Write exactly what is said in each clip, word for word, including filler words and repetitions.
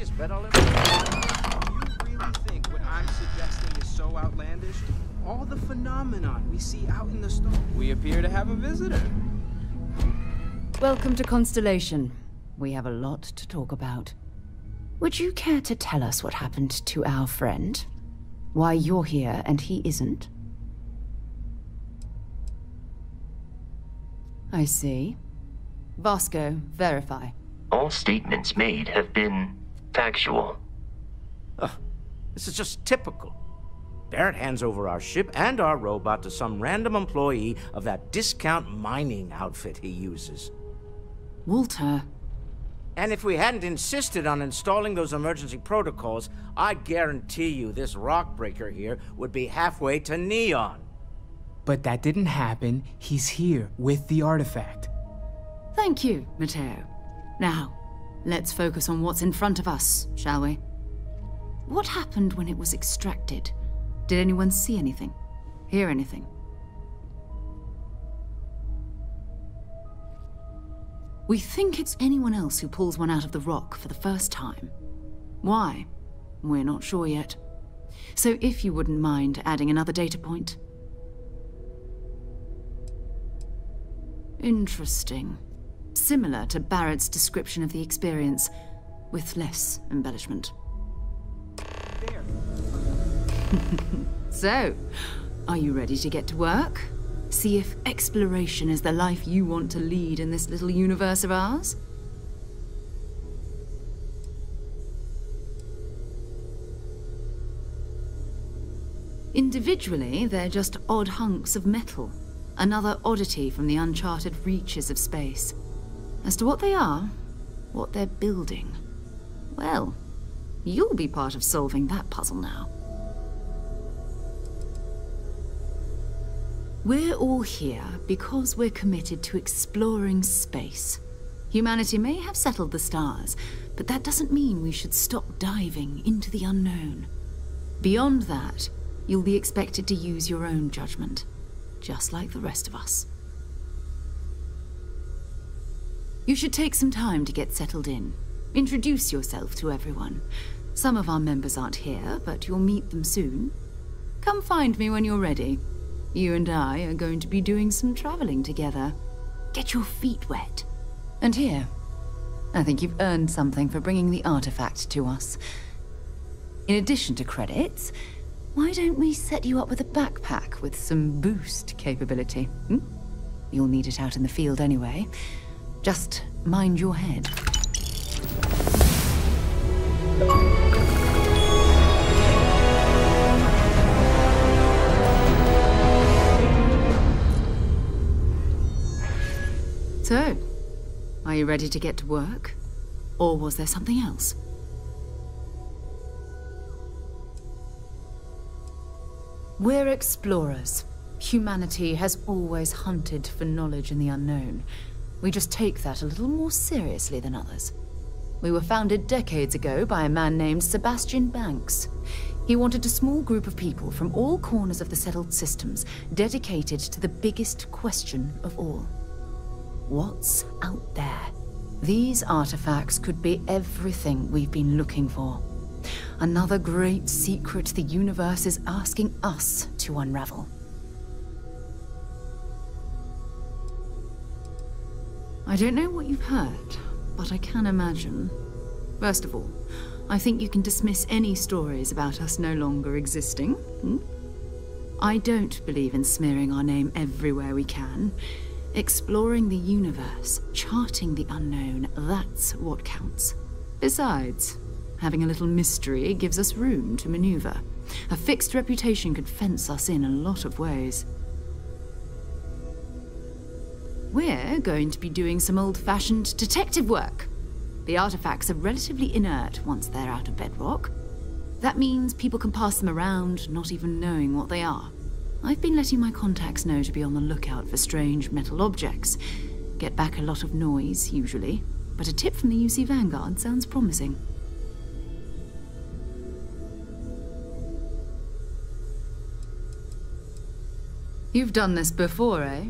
easiest bet I'll ever do. You really think what I'm suggesting is so outlandish? All the phenomenon we see out in the storm. We appear to have a visitor. Welcome to Constellation. We have a lot to talk about. Would you care to tell us what happened to our friend? Why you're here and he isn't? I see. Vasco, verify. All statements made have been factual. Ugh. This is just typical. Barrett hands over our ship and our robot to some random employee of that discount mining outfit he uses. Walter. And if we hadn't insisted on installing those emergency protocols, I guarantee you this rock breaker here would be halfway to Neon. But that didn't happen. He's here with the artifact. Thank you, Matteo. Now, let's focus on what's in front of us, shall we? What happened when it was extracted? Did anyone see anything? Hear anything? We think it's anyone else who pulls one out of the rock for the first time. Why? We're not sure yet. So if you wouldn't mind adding another data point. Interesting. Similar to Barrett's description of the experience, with less embellishment. There. So, are you ready to get to work? See if exploration is the life you want to lead in this little universe of ours? Individually, they're just odd hunks of metal, another oddity from the uncharted reaches of space. As to what they are, what they're building, well, you'll be part of solving that puzzle now. We're all here because we're committed to exploring space. Humanity may have settled the stars, but that doesn't mean we should stop diving into the unknown. Beyond that, you'll be expected to use your own judgment, just like the rest of us. You should take some time to get settled in. Introduce yourself to everyone. Some of our members aren't here, but you'll meet them soon. Come find me when you're ready. You and I are going to be doing some traveling together. Get your feet wet. And here, I think you've earned something for bringing the artifact to us. In addition to credits, why don't we set you up with a backpack with some boost capability? Hmm? You'll need it out in the field anyway. Just mind your head. So, are you ready to get to work? Or was there something else? We're explorers. Humanity has always hunted for knowledge in the unknown. We just take that a little more seriously than others. We were founded decades ago by a man named Sebastian Banks. He wanted a small group of people from all corners of the settled systems dedicated to the biggest question of all. What's out there? These artifacts could be everything we've been looking for. Another great secret the universe is asking us to unravel. I don't know what you've heard, but I can imagine. First of all, I think you can dismiss any stories about us no longer existing. Hmm? I don't believe in smearing our name everywhere we can. Exploring the universe, charting the unknown, that's what counts. Besides, having a little mystery gives us room to maneuver. A fixed reputation could fence us in a lot of ways. We're going to be doing some old-fashioned detective work. The artifacts are relatively inert once they're out of bedrock. That means people can pass them around, not even knowing what they are. I've been letting my contacts know to be on the lookout for strange metal objects. Get back a lot of noise, usually, but a tip from the U C Vanguard sounds promising. You've done this before, eh?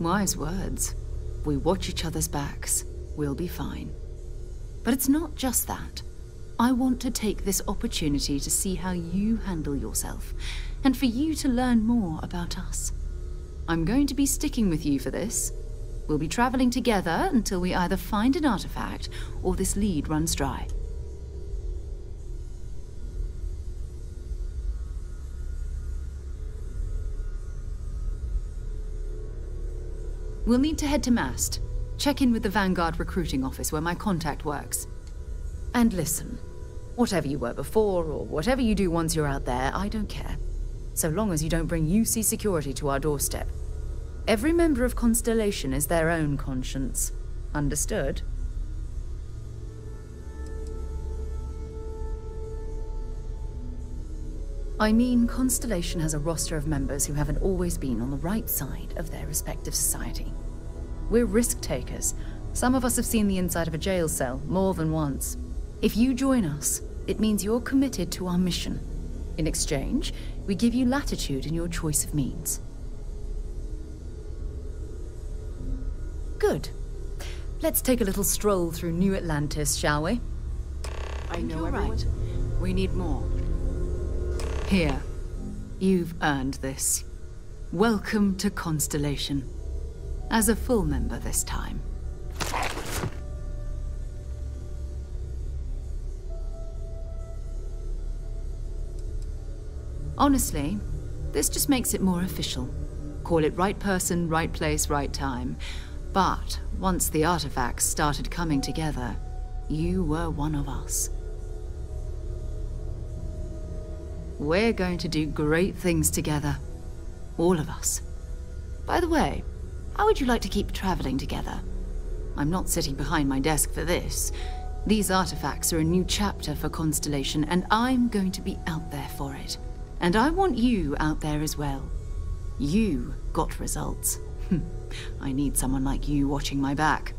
Wise words. We watch each other's backs. We'll be fine. But it's not just that. I want to take this opportunity to see how you handle yourself, and for you to learn more about us. I'm going to be sticking with you for this. We'll be traveling together until we either find an artifact, or this lead runs dry. We'll need to head to Mast. Check in with the Vanguard recruiting office where my contact works. And listen, whatever you were before, or whatever you do once you're out there, I don't care. So long as you don't bring U C security to our doorstep. Every member of Constellation is their own conscience. Understood? I mean, Constellation has a roster of members who haven't always been on the right side of their respective society. We're risk-takers. Some of us have seen the inside of a jail cell more than once. If you join us, it means you're committed to our mission. In exchange, we give you latitude in your choice of means. Good. Let's take a little stroll through New Atlantis, shall we? I know you're right. We need more. Here. You've earned this. Welcome to Constellation. As a full member this time. Honestly, this just makes it more official. Call it right person, right place, right time. But once the artifacts started coming together, you were one of us. We're going to do great things together. All of us. By the way, how would you like to keep traveling together? I'm not sitting behind my desk for this. These artifacts are a new chapter for Constellation, and I'm going to be out there for it. And I want you out there as well. You got results. I need someone like you watching my back.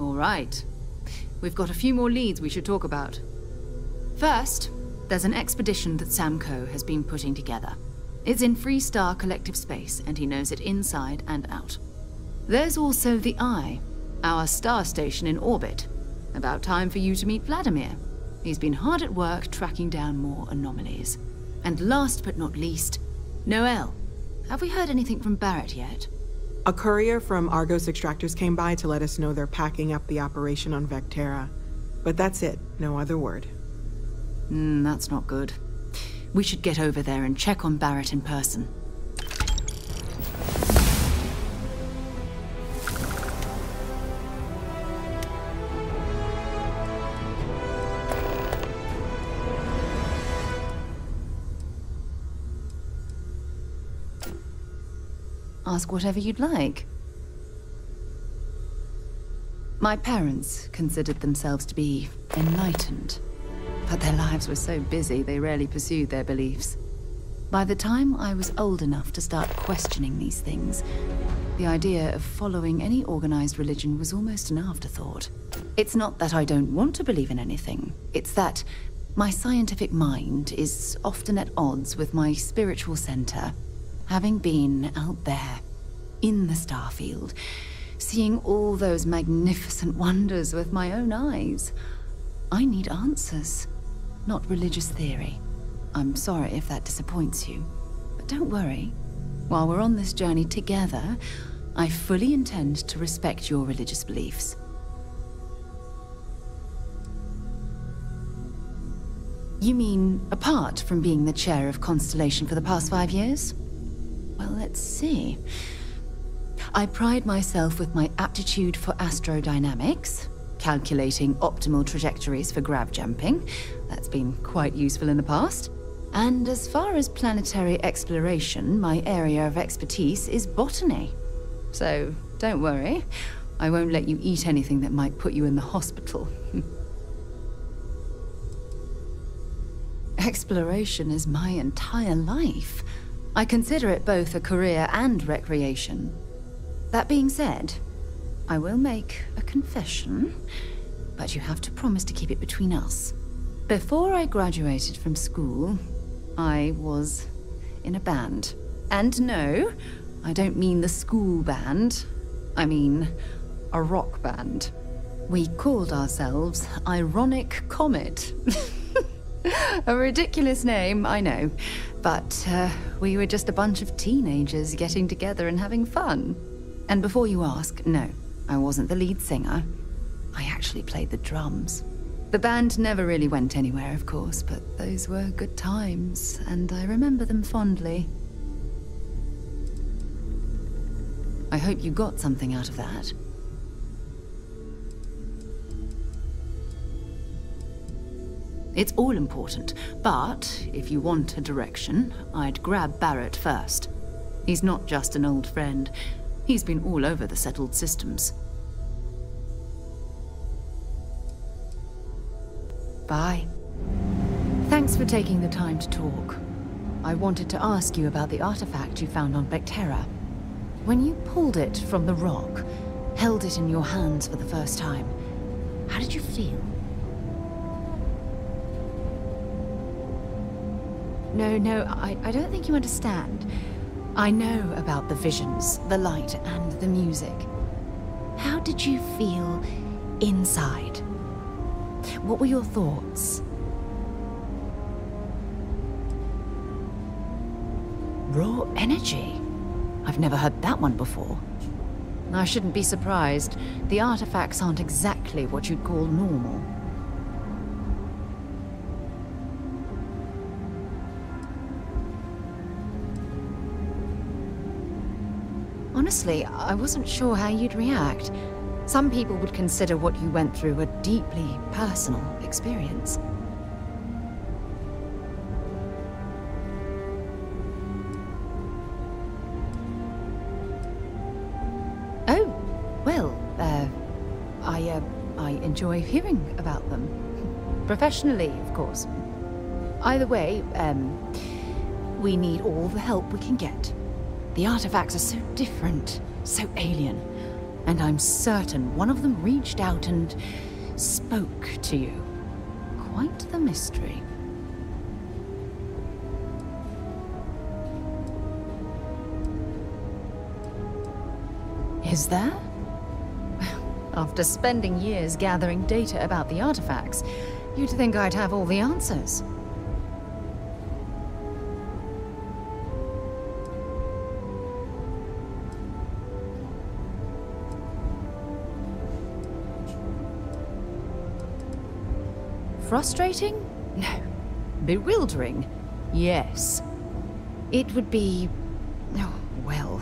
All right. We've got a few more leads we should talk about. First, there's an expedition that Samco has been putting together. It's in Freestar Collective space, and he knows it inside and out. There's also the Eye, our star station in orbit. About time for you to meet Vladimir. He's been hard at work tracking down more anomalies. And last but not least, Noel. Have we heard anything from Barrett yet? A courier from Argos Extractors came by to let us know they're packing up the operation on Vectera. But that's it, no other word. Mm, that's not good. We should get over there and check on Barrett in person. Ask whatever you'd like. My parents considered themselves to be enlightened. But their lives were so busy, they rarely pursued their beliefs. By the time I was old enough to start questioning these things, the idea of following any organized religion was almost an afterthought. It's not that I don't want to believe in anything. It's that my scientific mind is often at odds with my spiritual center. Having been out there, in the starfield, seeing all those magnificent wonders with my own eyes, I need answers. Not religious theory. I'm sorry if that disappoints you, but don't worry. While we're on this journey together, I fully intend to respect your religious beliefs. You mean, apart from being the chair of Constellation for the past five years? Well, let's see. I pride myself with my aptitude for astrodynamics, calculating optimal trajectories for grav jumping. That's been quite useful in the past. And as far as planetary exploration, my area of expertise is botany. So don't worry, I won't let you eat anything that might put you in the hospital. Exploration is my entire life. I consider it both a career and recreation. That being said, I will make a confession, but you have to promise to keep it between us. Before I graduated from school, I was in a band. And no, I don't mean the school band. I mean, a rock band. We called ourselves Ironic Comet. A ridiculous name, I know, but uh, we were just a bunch of teenagers getting together and having fun. And before you ask, no, I wasn't the lead singer. I actually played the drums. The band never really went anywhere, of course, but those were good times, and I remember them fondly. I hope you got something out of that. It's all important, but if you want a direction, I'd grab Barrett first. He's not just an old friend. He's been all over the settled systems. Bye. Thanks for taking the time to talk. I wanted to ask you about the artifact you found on Vectera. When you pulled it from the rock, held it in your hands for the first time, how did you feel? No, no, I, I don't think you understand. I know about the visions, the light, and the music. How did you feel inside? What were your thoughts? Raw energy? I've never heard that one before. I shouldn't be surprised. The artifacts aren't exactly what you'd call normal. Honestly, I wasn't sure how you'd react. Some people would consider what you went through a deeply personal experience. Oh, well, uh, I, uh, I enjoy hearing about them. Professionally, of course. Either way, um, we need all the help we can get. The artifacts are so different, so alien, and I'm certain one of them reached out and spoke to you. Quite the mystery. Is there? After spending years gathering data about the artifacts, you'd think I'd have all the answers. Frustrating? No. Bewildering? Yes. It would be, oh, well,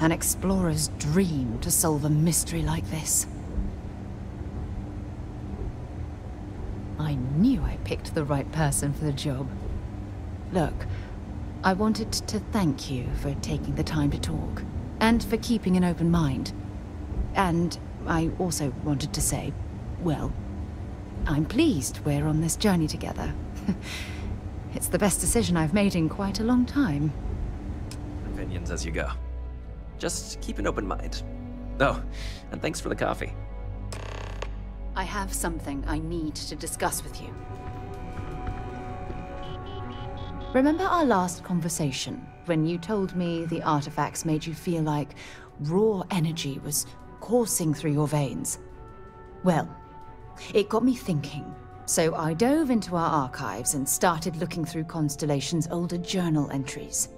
an explorer's dream to solve a mystery like this. I knew I picked the right person for the job. Look, I wanted to thank you for taking the time to talk, and for keeping an open mind. And I also wanted to say, well, I'm pleased we're on this journey together. It's the best decision I've made in quite a long time. Opinions as you go. Just keep an open mind. Oh, and thanks for the coffee. I have something I need to discuss with you. Remember our last conversation, when you told me the artifacts made you feel like raw energy was coursing through your veins? Well, it got me thinking, so I dove into our archives and started looking through Constellation's older journal entries.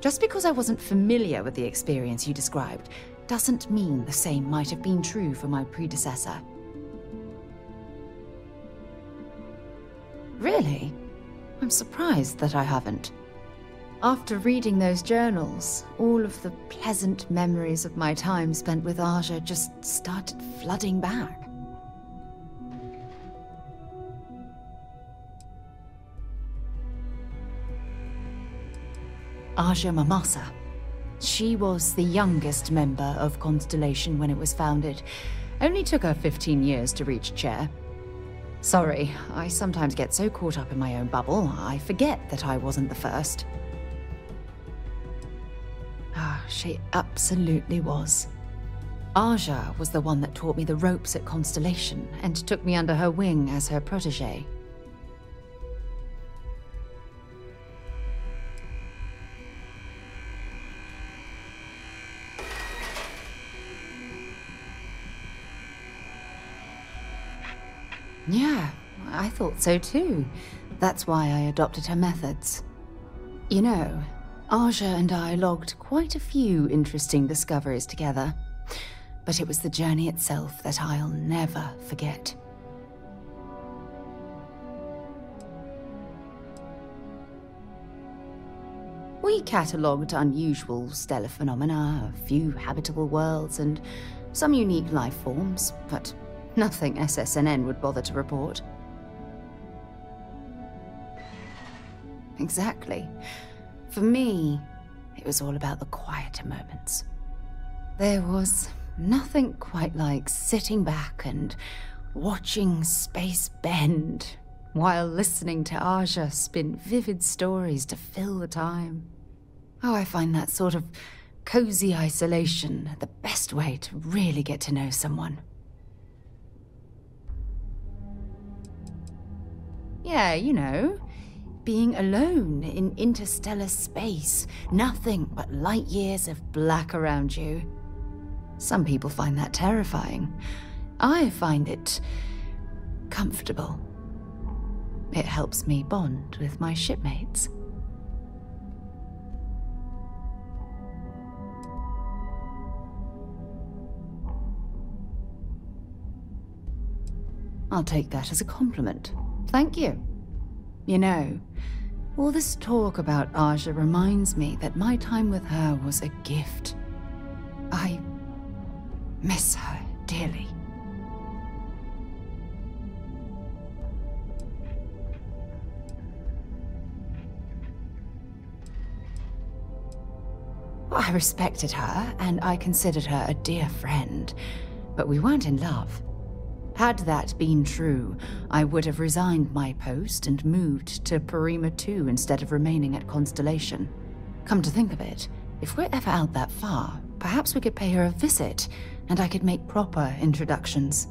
Just because I wasn't familiar with the experience you described, doesn't mean the same might have been true for my predecessor. Really? I'm surprised that I haven't. After reading those journals, all of the pleasant memories of my time spent with Arja just started flooding back. Arja Mamasa. She was the youngest member of Constellation when it was founded. Only took her fifteen years to reach chair. Sorry, I sometimes get so caught up in my own bubble, I forget that I wasn't the first. Ah, she absolutely was. Arja was the one that taught me the ropes at Constellation and took me under her wing as her protégé. Yeah, I thought so too. That's why I adopted her methods. You know, Arja and I logged quite a few interesting discoveries together. But it was the journey itself that I'll never forget. We catalogued unusual stellar phenomena, a few habitable worlds, and some unique life forms, but nothing S S N N would bother to report. Exactly. For me, it was all about the quieter moments. There was nothing quite like sitting back and watching space bend, while listening to Arja spin vivid stories to fill the time. Oh, I find that sort of cozy isolation the best way to really get to know someone. Yeah, you know, being alone in interstellar space, nothing but light years of black around you. Some people find that terrifying. I find it comfortable. It helps me bond with my shipmates. I'll take that as a compliment. Thank you. You know, all this talk about Arja reminds me that my time with her was a gift. I miss her dearly. I respected her, and I considered her a dear friend, but we weren't in love. Had that been true, I would have resigned my post and moved to Parima two instead of remaining at Constellation. Come to think of it, if we're ever out that far, perhaps we could pay her a visit, and I could make proper introductions.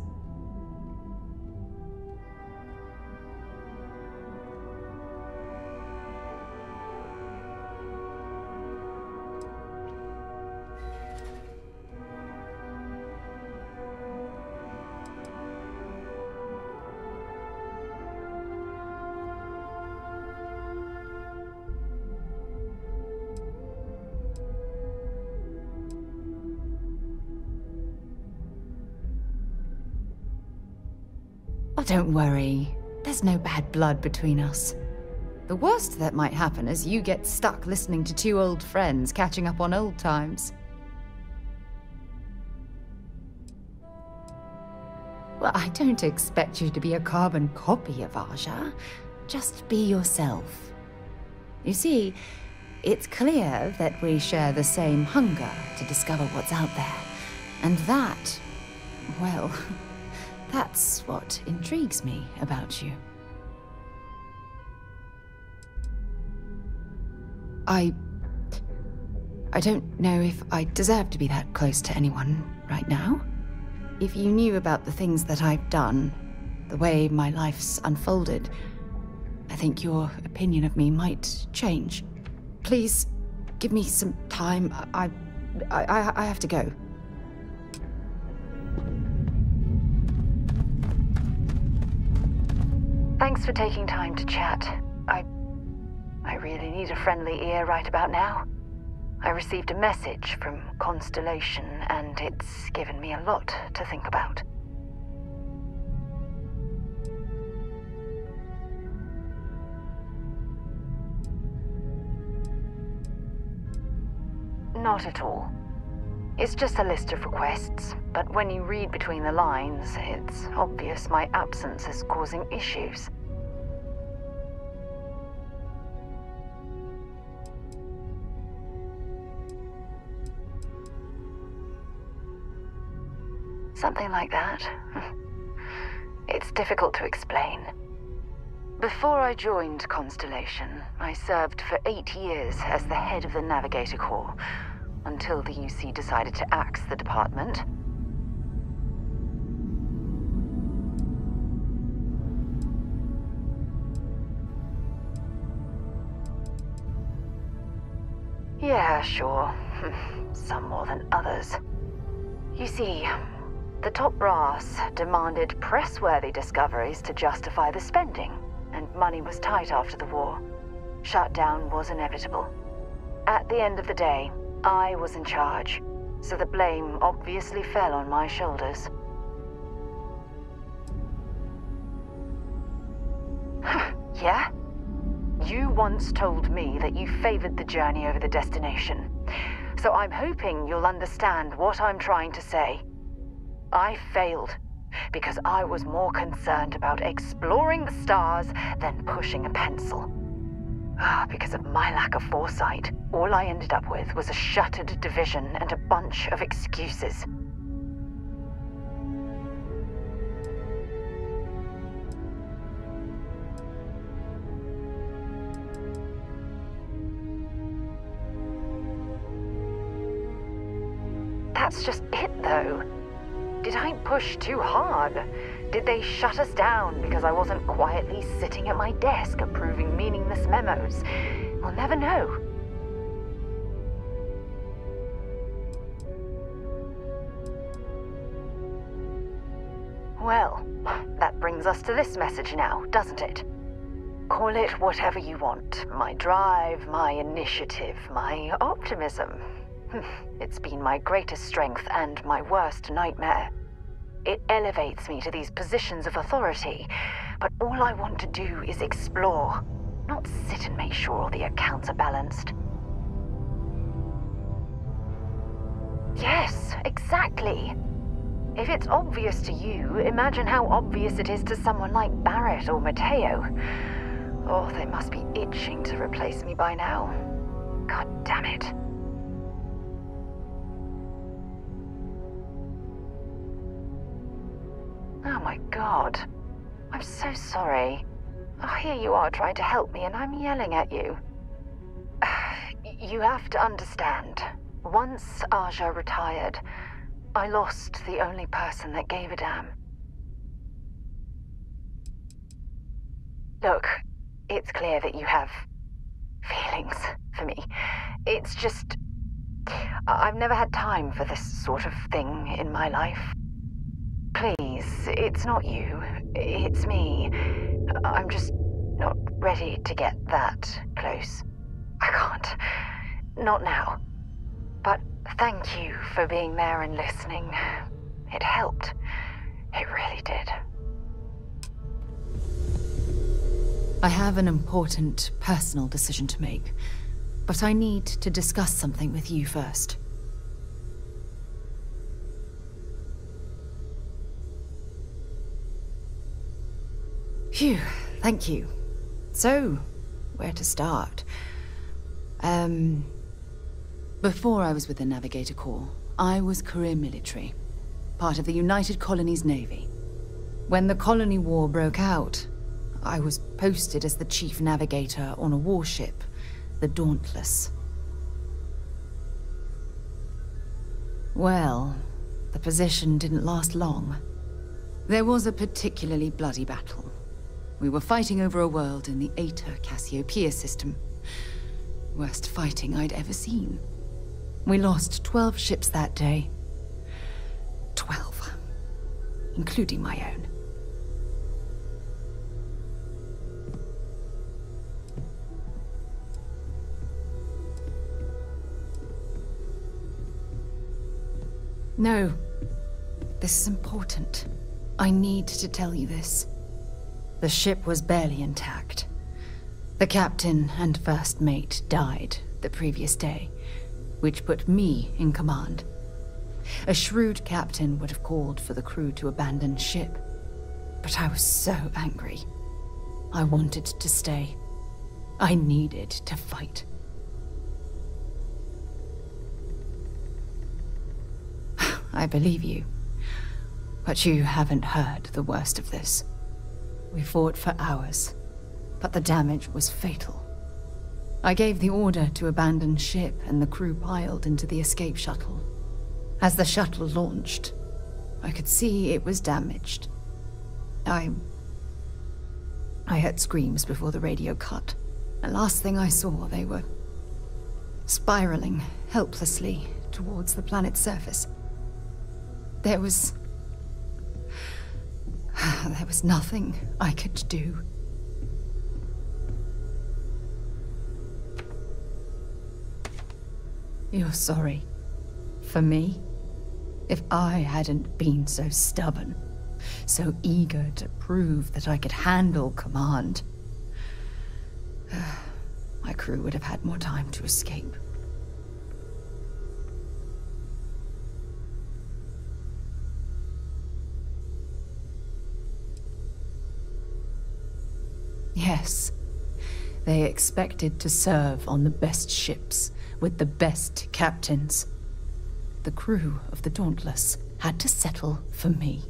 Don't worry, there's no bad blood between us. The worst that might happen is you get stuck listening to two old friends catching up on old times. Well, I don't expect you to be a carbon copy of Arja. Just be yourself. You see, it's clear that we share the same hunger to discover what's out there. And that, well... that's what intrigues me about you. I... I don't know if I deserve to be that close to anyone right now. If you knew about the things that I've done, the way my life's unfolded, I think your opinion of me might change. Please, give me some time. I... I, I, I have to go. Thanks for taking time to chat. I... I really need a friendly ear right about now. I received a message from Constellation, and it's given me a lot to think about. Not at all. It's just a list of requests, but when you read between the lines, it's obvious my absence is causing issues. Something like that. It's difficult to explain. Before I joined Constellation, I served for eight years as the head of the Navigator Corps, until the U C decided to axe the department. Yeah, sure. Some more than others. You see, The top brass demanded press-worthy discoveries to justify the spending, and money was tight after the war. Shutdown was inevitable. At the end of the day, I was in charge, so the blame obviously fell on my shoulders. Yeah? You once told me that you favored the journey over the destination, so I'm hoping you'll understand what I'm trying to say. I failed because I was more concerned about exploring the stars than pushing a pencil. Because of my lack of foresight, all I ended up with was a shattered division and a bunch of excuses. That's just it, though. Did I push too hard? Did they shut us down because I wasn't quietly sitting at my desk approving meaningless memos? We'll never know. Well, that brings us to this message now, doesn't it? Call it whatever you want. My drive, my initiative, my optimism. It's been my greatest strength and my worst nightmare. It elevates me to these positions of authority, but all I want to do is explore, not sit and make sure all the accounts are balanced. Yes, exactly. If it's obvious to you, imagine how obvious it is to someone like Barrett or Matteo. Oh, they must be itching to replace me by now. God damn it. Oh my God, I'm so sorry. Oh, here you are trying to help me and I'm yelling at you. You have to understand, once Arja retired, I lost the only person that gave a damn. Look, it's clear that you have feelings for me. It's just, I've never had time for this sort of thing in my life. Please, it's not you, it's me. I'm just not ready to get that close. I can't. Not now. But thank you for being there and listening. It helped. It really did. I have an important personal decision to make, but I need to discuss something with you first. Phew, thank you. So, where to start? Um, before I was with the Navigator Corps, I was career military, part of the United Colonies Navy. When the Colony War broke out, I was posted as the chief navigator on a warship, the Dauntless. Well, the position didn't last long. There was a particularly bloody battle. We were fighting over a world in the Ater Cassiopeia system. Worst fighting I'd ever seen. We lost twelve ships that day. Twelve. Including my own. No. This is important. I need to tell you this. The ship was barely intact. The captain and first mate died the previous day, which put me in command. A shrewd captain would have called for the crew to abandon ship, but I was so angry. I wanted to stay. I needed to fight. I believe you, but you haven't heard the worst of this. We fought for hours, but the damage was fatal. I gave the order to abandon ship and the crew piled into the escape shuttle. As the shuttle launched, I could see it was damaged. I... I heard screams before the radio cut, and last thing I saw, they were spiraling helplessly towards the planet's surface. There was There was nothing I could do. You're sorry. For me? If I hadn't been so stubborn, so eager to prove that I could handle command, my crew would have had more time to escape. Yes, they expected to serve on the best ships, with the best captains. The crew of the Dauntless had to settle for me.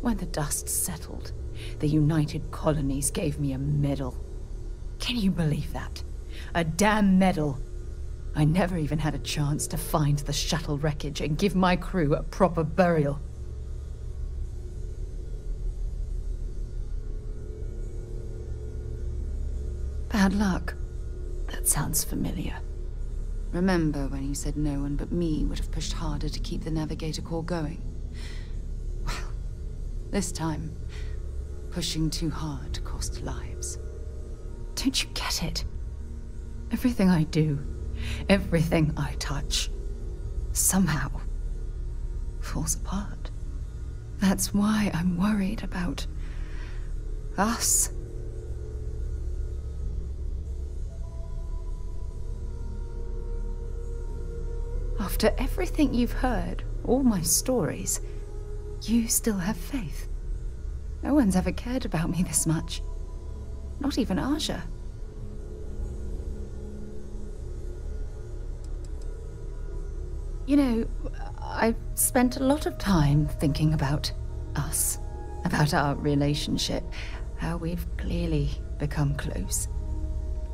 When the dust settled, the United Colonies gave me a medal. Can you believe that? A damn medal! I never even had a chance to find the shuttle wreckage and give my crew a proper burial. Bad luck. That sounds familiar. Remember when you said no one but me would have pushed harder to keep the Navigator Corps going? Well, this time, pushing too hard cost lives. Don't you get it? Everything I do, everything I touch, somehow falls apart. That's why I'm worried about us. After everything you've heard, all my stories, you still have faith. No one's ever cared about me this much. Not even Arja. You know, I've spent a lot of time thinking about us, about our relationship, how we've clearly become close.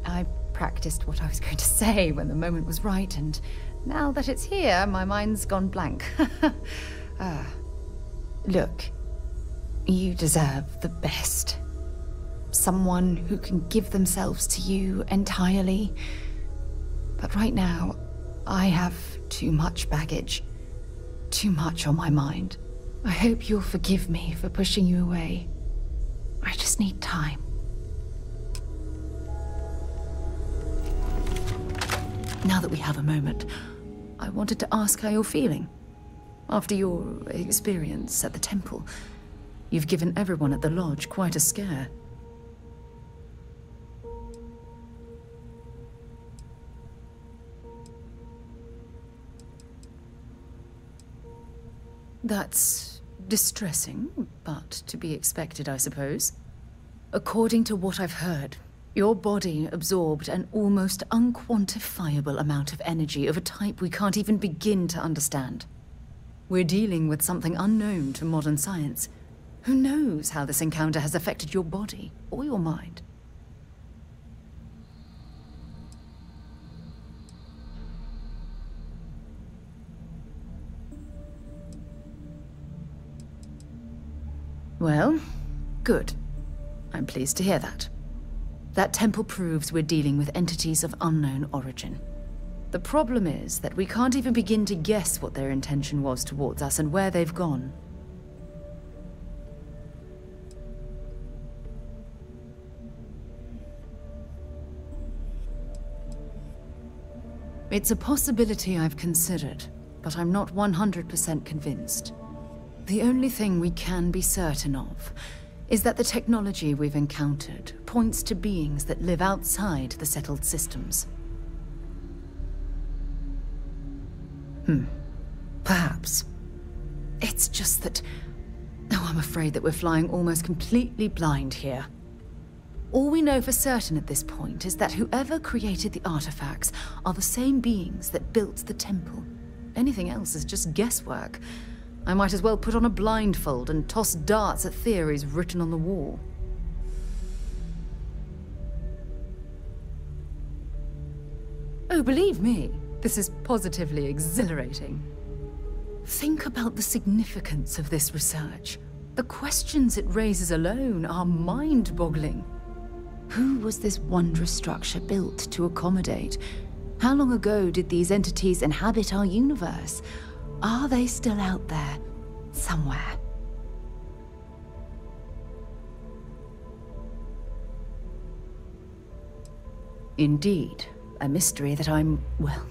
I practiced what I was going to say when the moment was right, and now that it's here, my mind's gone blank. uh, look, you deserve the best. Someone who can give themselves to you entirely. But right now, I have too much baggage. Too much on my mind. I hope you'll forgive me for pushing you away. I just need time. Now that we have a moment, I wanted to ask how you're feeling. After your experience at the temple, you've given everyone at the lodge quite a scare. That's distressing, but to be expected, I suppose. According to what I've heard, your body absorbed an almost unquantifiable amount of energy of a type we can't even begin to understand. We're dealing with something unknown to modern science. Who knows how this encounter has affected your body or your mind? Well, good. I'm pleased to hear that. That temple proves we're dealing with entities of unknown origin. The problem is that we can't even begin to guess what their intention was towards us and where they've gone. It's a possibility I've considered, but I'm not one hundred percent convinced. The only thing we can be certain of is that the technology we've encountered points to beings that live outside the settled systems. Hmm. Perhaps. It's just that... Oh, I'm afraid that we're flying almost completely blind here. All we know for certain at this point is that whoever created the artifacts are the same beings that built the temple. Anything else is just guesswork. I might as well put on a blindfold and toss darts at theories written on the wall. Oh, believe me, this is positively exhilarating. Think about the significance of this research. The questions it raises alone are mind-boggling. Who was this wondrous structure built to accommodate? How long ago did these entities inhabit our universe? Are they still out there, somewhere? Indeed, a mystery that I'm, well,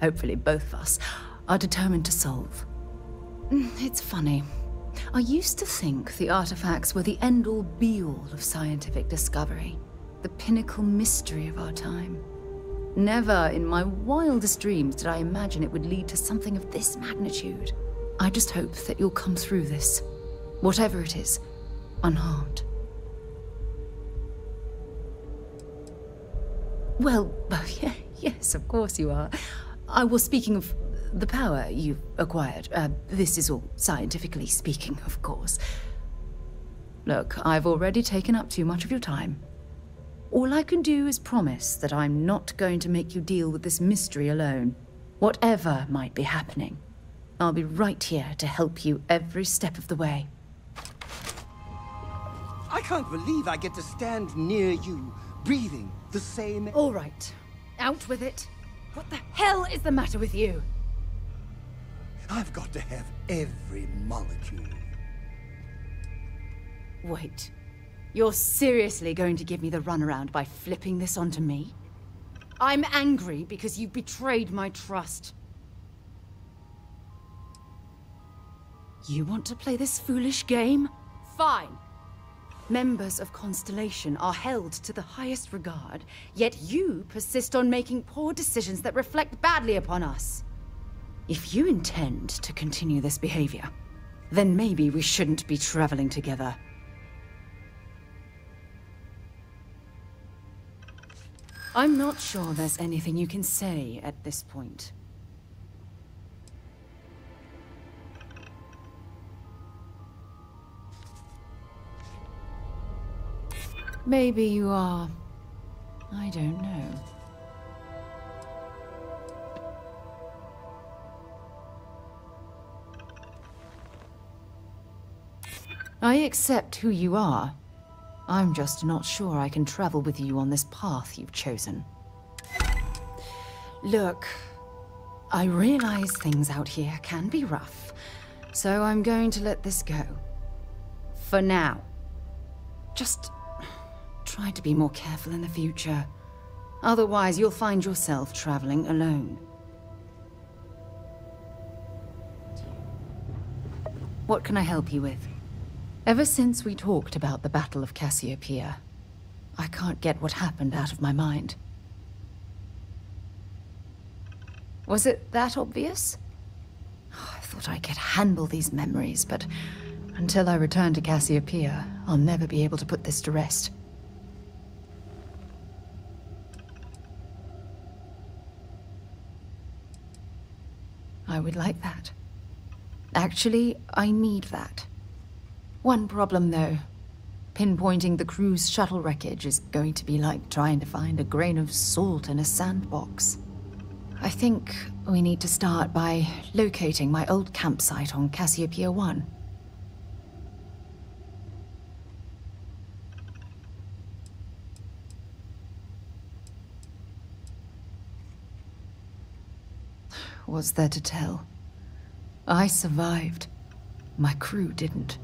hopefully both of us are determined to solve. It's funny. I used to think the artifacts were the end-all be-all of scientific discovery, the pinnacle mystery of our time. Never in my wildest dreams did I imagine it would lead to something of this magnitude. I just hope that you'll come through this, whatever it is, unharmed. Well, yeah, yes, of course you are. I was speaking of the power you've acquired. Uh, this is all scientifically speaking, of course. Look, I've already taken up too much of your time. All I can do is promise that I'm not going to make you deal with this mystery alone, whatever might be happening. I'll be right here to help you every step of the way. I can't believe I get to stand near you, breathing the same... All right. Out with it. What the hell is the matter with you? I've got to have every molecule. Wait. You're seriously going to give me the runaround by flipping this onto me? I'm angry because you betrayed my trust. You want to play this foolish game? Fine. Members of Constellation are held to the highest regard, yet you persist on making poor decisions that reflect badly upon us. If you intend to continue this behavior, then maybe we shouldn't be traveling together. I'm not sure there's anything you can say at this point. Maybe you are. I don't know. I accept who you are. I'm just not sure I can travel with you on this path you've chosen. Look, I realize things out here can be rough, so I'm going to let this go. For now. Just... try to be more careful in the future. Otherwise, you'll find yourself traveling alone. What can I help you with? Ever since we talked about the Battle of Cassiopeia, I can't get what happened out of my mind. Was it that obvious? Oh, I thought I could handle these memories, but until I return to Cassiopeia, I'll never be able to put this to rest. I would like that. Actually, I need that. One problem, though. Pinpointing the crew's shuttle wreckage is going to be like trying to find a grain of salt in a sandbox. I think we need to start by locating my old campsite on Cassiopeia one. What's there to tell? I survived. My crew didn't.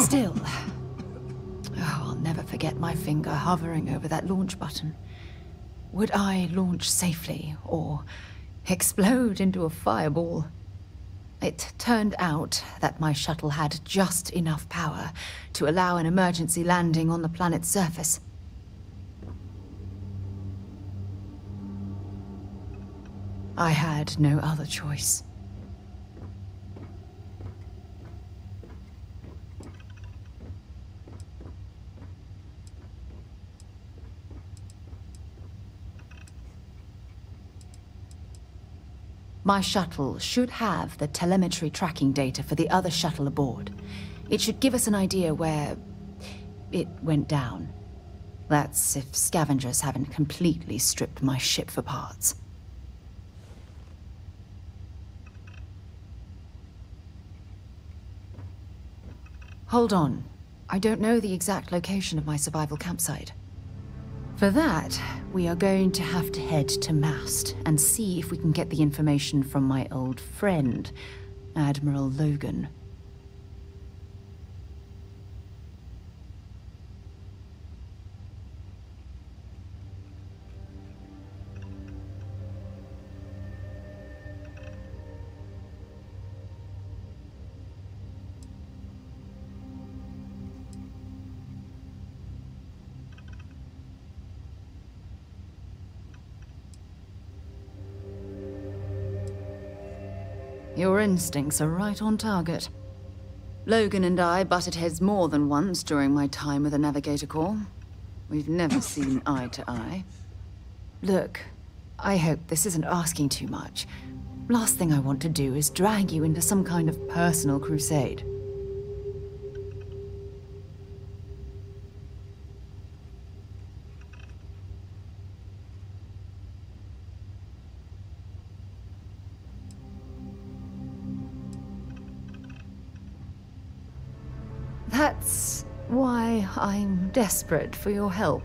Still... oh, I'll never forget my finger hovering over that launch button. Would I launch safely, or explode into a fireball? It turned out that my shuttle had just enough power to allow an emergency landing on the planet's surface. I had no other choice. My shuttle should have the telemetry tracking data for the other shuttle aboard. It should give us an idea where it went down. That's if scavengers haven't completely stripped my ship for parts. Hold on. I don't know the exact location of my survival campsite. For that, we are going to have to head to Mast and see if we can get the information from my old friend, Admiral Logan. Your instincts are right on target. Logan and I butted heads more than once during my time with the Navigator Corps. We've never seen eye to eye. Look, I hope this isn't asking too much. Last thing I want to do is drag you into some kind of personal crusade. That's why I'm desperate for your help.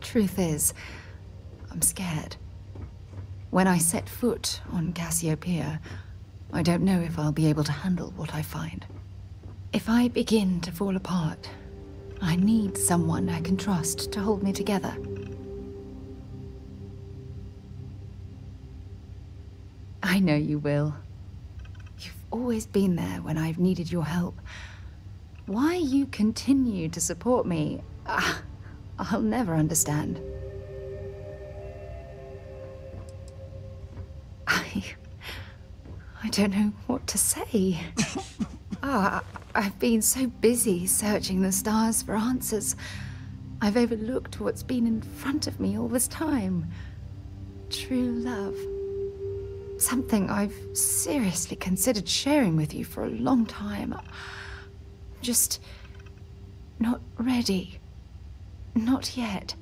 Truth is, I'm scared. When I set foot on Cassiopeia, I don't know if I'll be able to handle what I find. If I begin to fall apart, I need someone I can trust to hold me together. I know you will. You've always been there when I've needed your help. Why you continue to support me, uh, I'll never understand. I... I don't know what to say. Ah, oh, I've been so busy searching the stars for answers. I've overlooked what's been in front of me all this time. True love. Something I've seriously considered sharing with you for a long time. Just not ready. Not yet.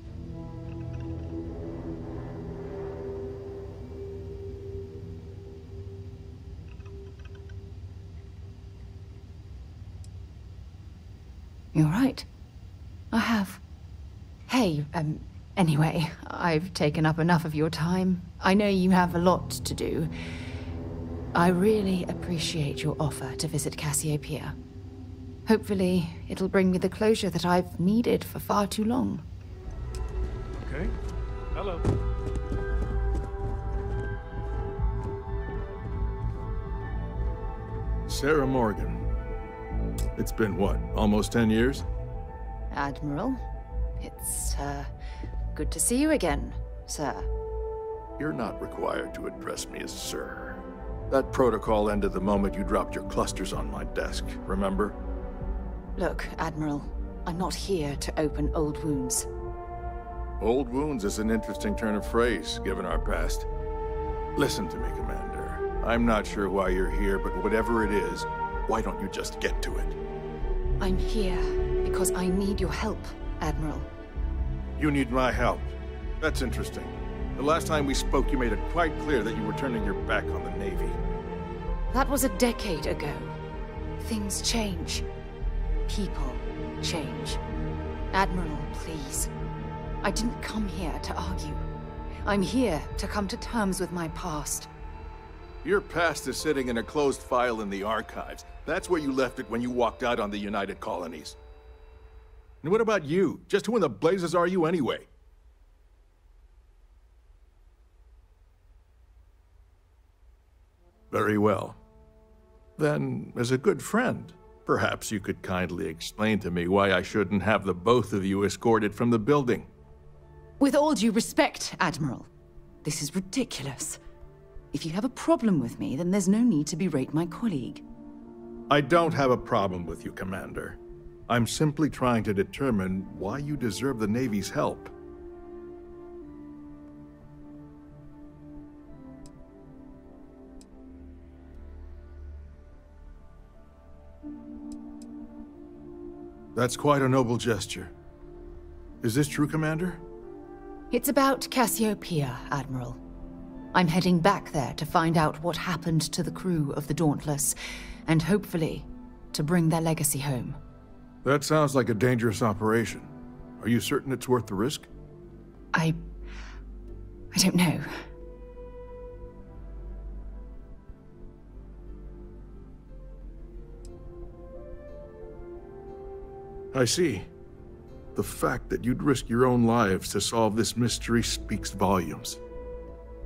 You're right. I have. Hey, um, anyway, I've taken up enough of your time. I know you have a lot to do. I really appreciate your offer to visit Cassiopeia. Hopefully, it'll bring me the closure that I've needed for far too long. Okay. Hello. Sarah Morgan. It's been, what, almost ten years? Admiral, it's, uh, good to see you again, sir. You're not required to address me as sir. That protocol ended the moment you dropped your clusters on my desk, remember? Look, Admiral, I'm not here to open old wounds. Old wounds is an interesting turn of phrase, given our past. Listen to me, Commander. I'm not sure why you're here, but whatever it is, why don't you just get to it? I'm here because I need your help, Admiral. You need my help. That's interesting. The last time we spoke, you made it quite clear that you were turning your back on the Navy. That was a decade ago. Things change. People change. Admiral, please. I didn't come here to argue. I'm here to come to terms with my past. Your past is sitting in a closed file in the archives. That's where you left it when you walked out on the United Colonies. And what about you? Just who in the blazes are you anyway? Very well. Then, as a good friend, perhaps you could kindly explain to me why I shouldn't have the both of you escorted from the building. With all due respect, Admiral, this is ridiculous. If you have a problem with me, then there's no need to berate my colleague. I don't have a problem with you, Commander. I'm simply trying to determine why you deserve the Navy's help. That's quite a noble gesture. Is this true, Commander? It's about Cassiopeia, Admiral. I'm heading back there to find out what happened to the crew of the Dauntless, and hopefully, to bring their legacy home. That sounds like a dangerous operation. Are you certain it's worth the risk? I... I don't know. I see. The fact that you'd risk your own lives to solve this mystery speaks volumes.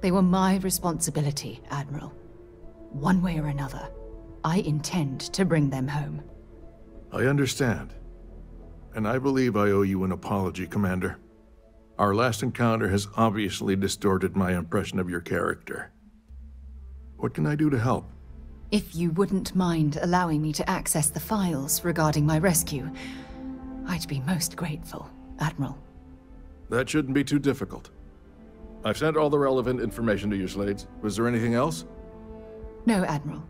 They were my responsibility, Admiral. One way or another, I intend to bring them home. I understand. And I believe I owe you an apology, Commander. Our last encounter has obviously distorted my impression of your character. What can I do to help? If you wouldn't mind allowing me to access the files regarding my rescue, I'd be most grateful, Admiral. That shouldn't be too difficult. I've sent all the relevant information to you, Slades. Was there anything else? No, Admiral.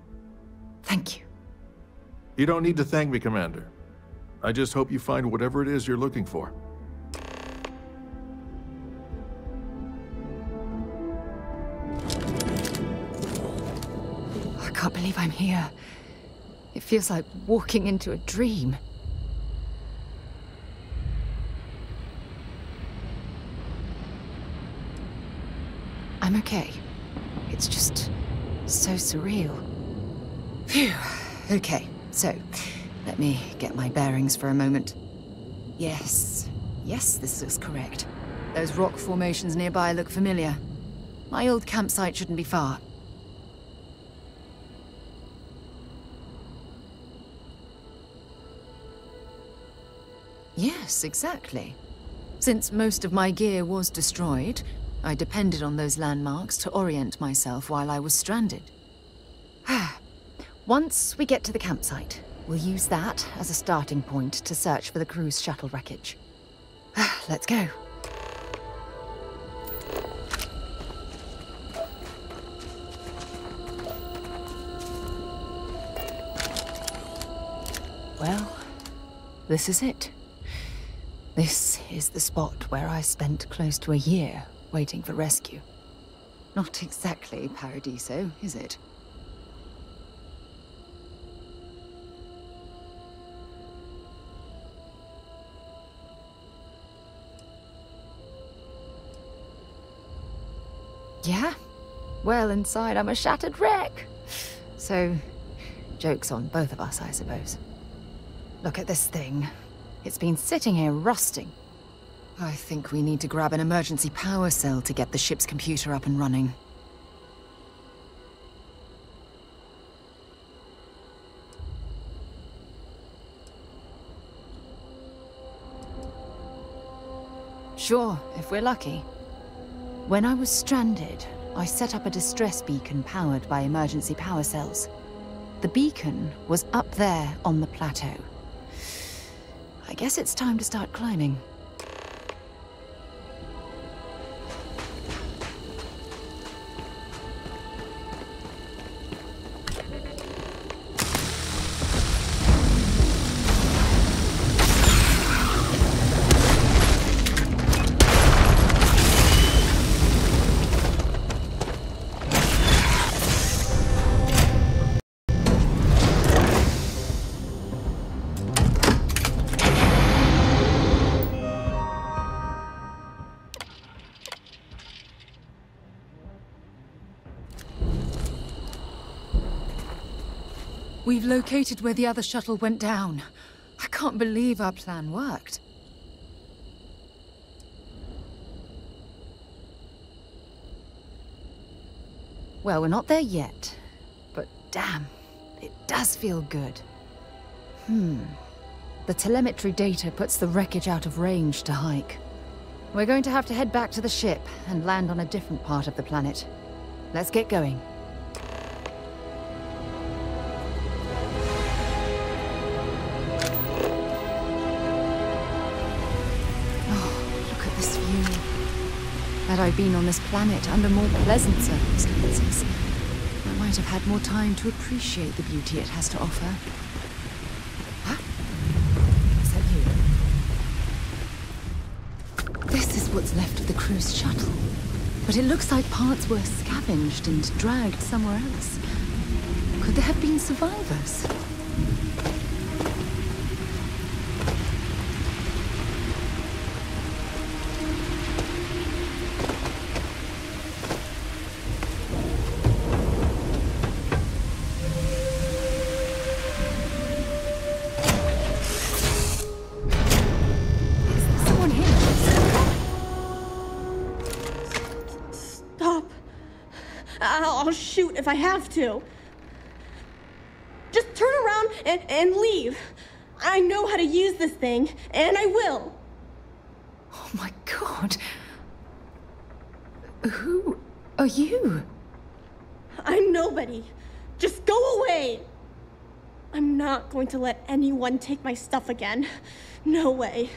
Thank you. You don't need to thank me, Commander. I just hope you find whatever it is you're looking for. I can't believe I'm here. It feels like walking into a dream. I'm okay. It's just so surreal. Phew. Okay, so let me get my bearings for a moment. Yes. Yes, this looks correct. Those rock formations nearby look familiar. My old campsite shouldn't be far. Yes, exactly. Since most of my gear was destroyed, I depended on those landmarks to orient myself while I was stranded. Once we get to the campsite, we'll use that as a starting point to search for the cruise shuttle wreckage. Let's go. Well, this is it. This is the spot where I spent close to a year waiting for rescue. Not exactly Paradiso, is it? Yeah? Well, inside I'm a shattered wreck. So, joke's on both of us, I suppose. Look at this thing. It's been sitting here rusting. I think we need to grab an emergency power cell to get the ship's computer up and running. Sure, if we're lucky. When I was stranded, I set up a distress beacon powered by emergency power cells. The beacon was up there on the plateau. I guess it's time to start climbing. We've located where the other shuttle went down. I can't believe our plan worked. Well, we're not there yet, but damn, it does feel good. Hmm. The telemetry data puts the wreckage out of range to hike. We're going to have to head back to the ship and land on a different part of the planet. Let's get going. Had I been on this planet under more pleasant circumstances, I might have had more time to appreciate the beauty it has to offer. Huh? Is that you? This is what's left of the cruise shuttle, but it looks like parts were scavenged and dragged somewhere else. Could there have been survivors? If I have to. Just turn around and, and leave. I know how to use this thing, and I will. Oh my God. Who are you? I'm nobody. Just go away! I'm not going to let anyone take my stuff again. No way.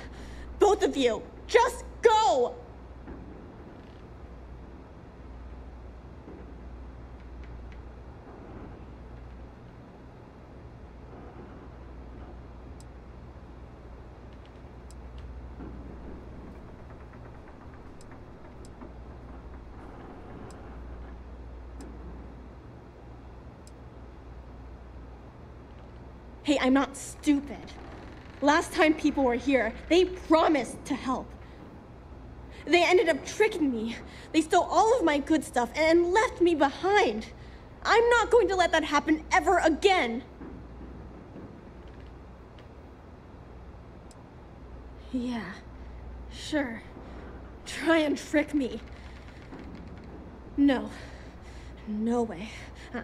Both of you, just go! Hey, I'm not stupid. Last time people were here, they promised to help. They ended up tricking me. They stole all of my good stuff and left me behind. I'm not going to let that happen ever again. Yeah, sure. Try and trick me. No. No way.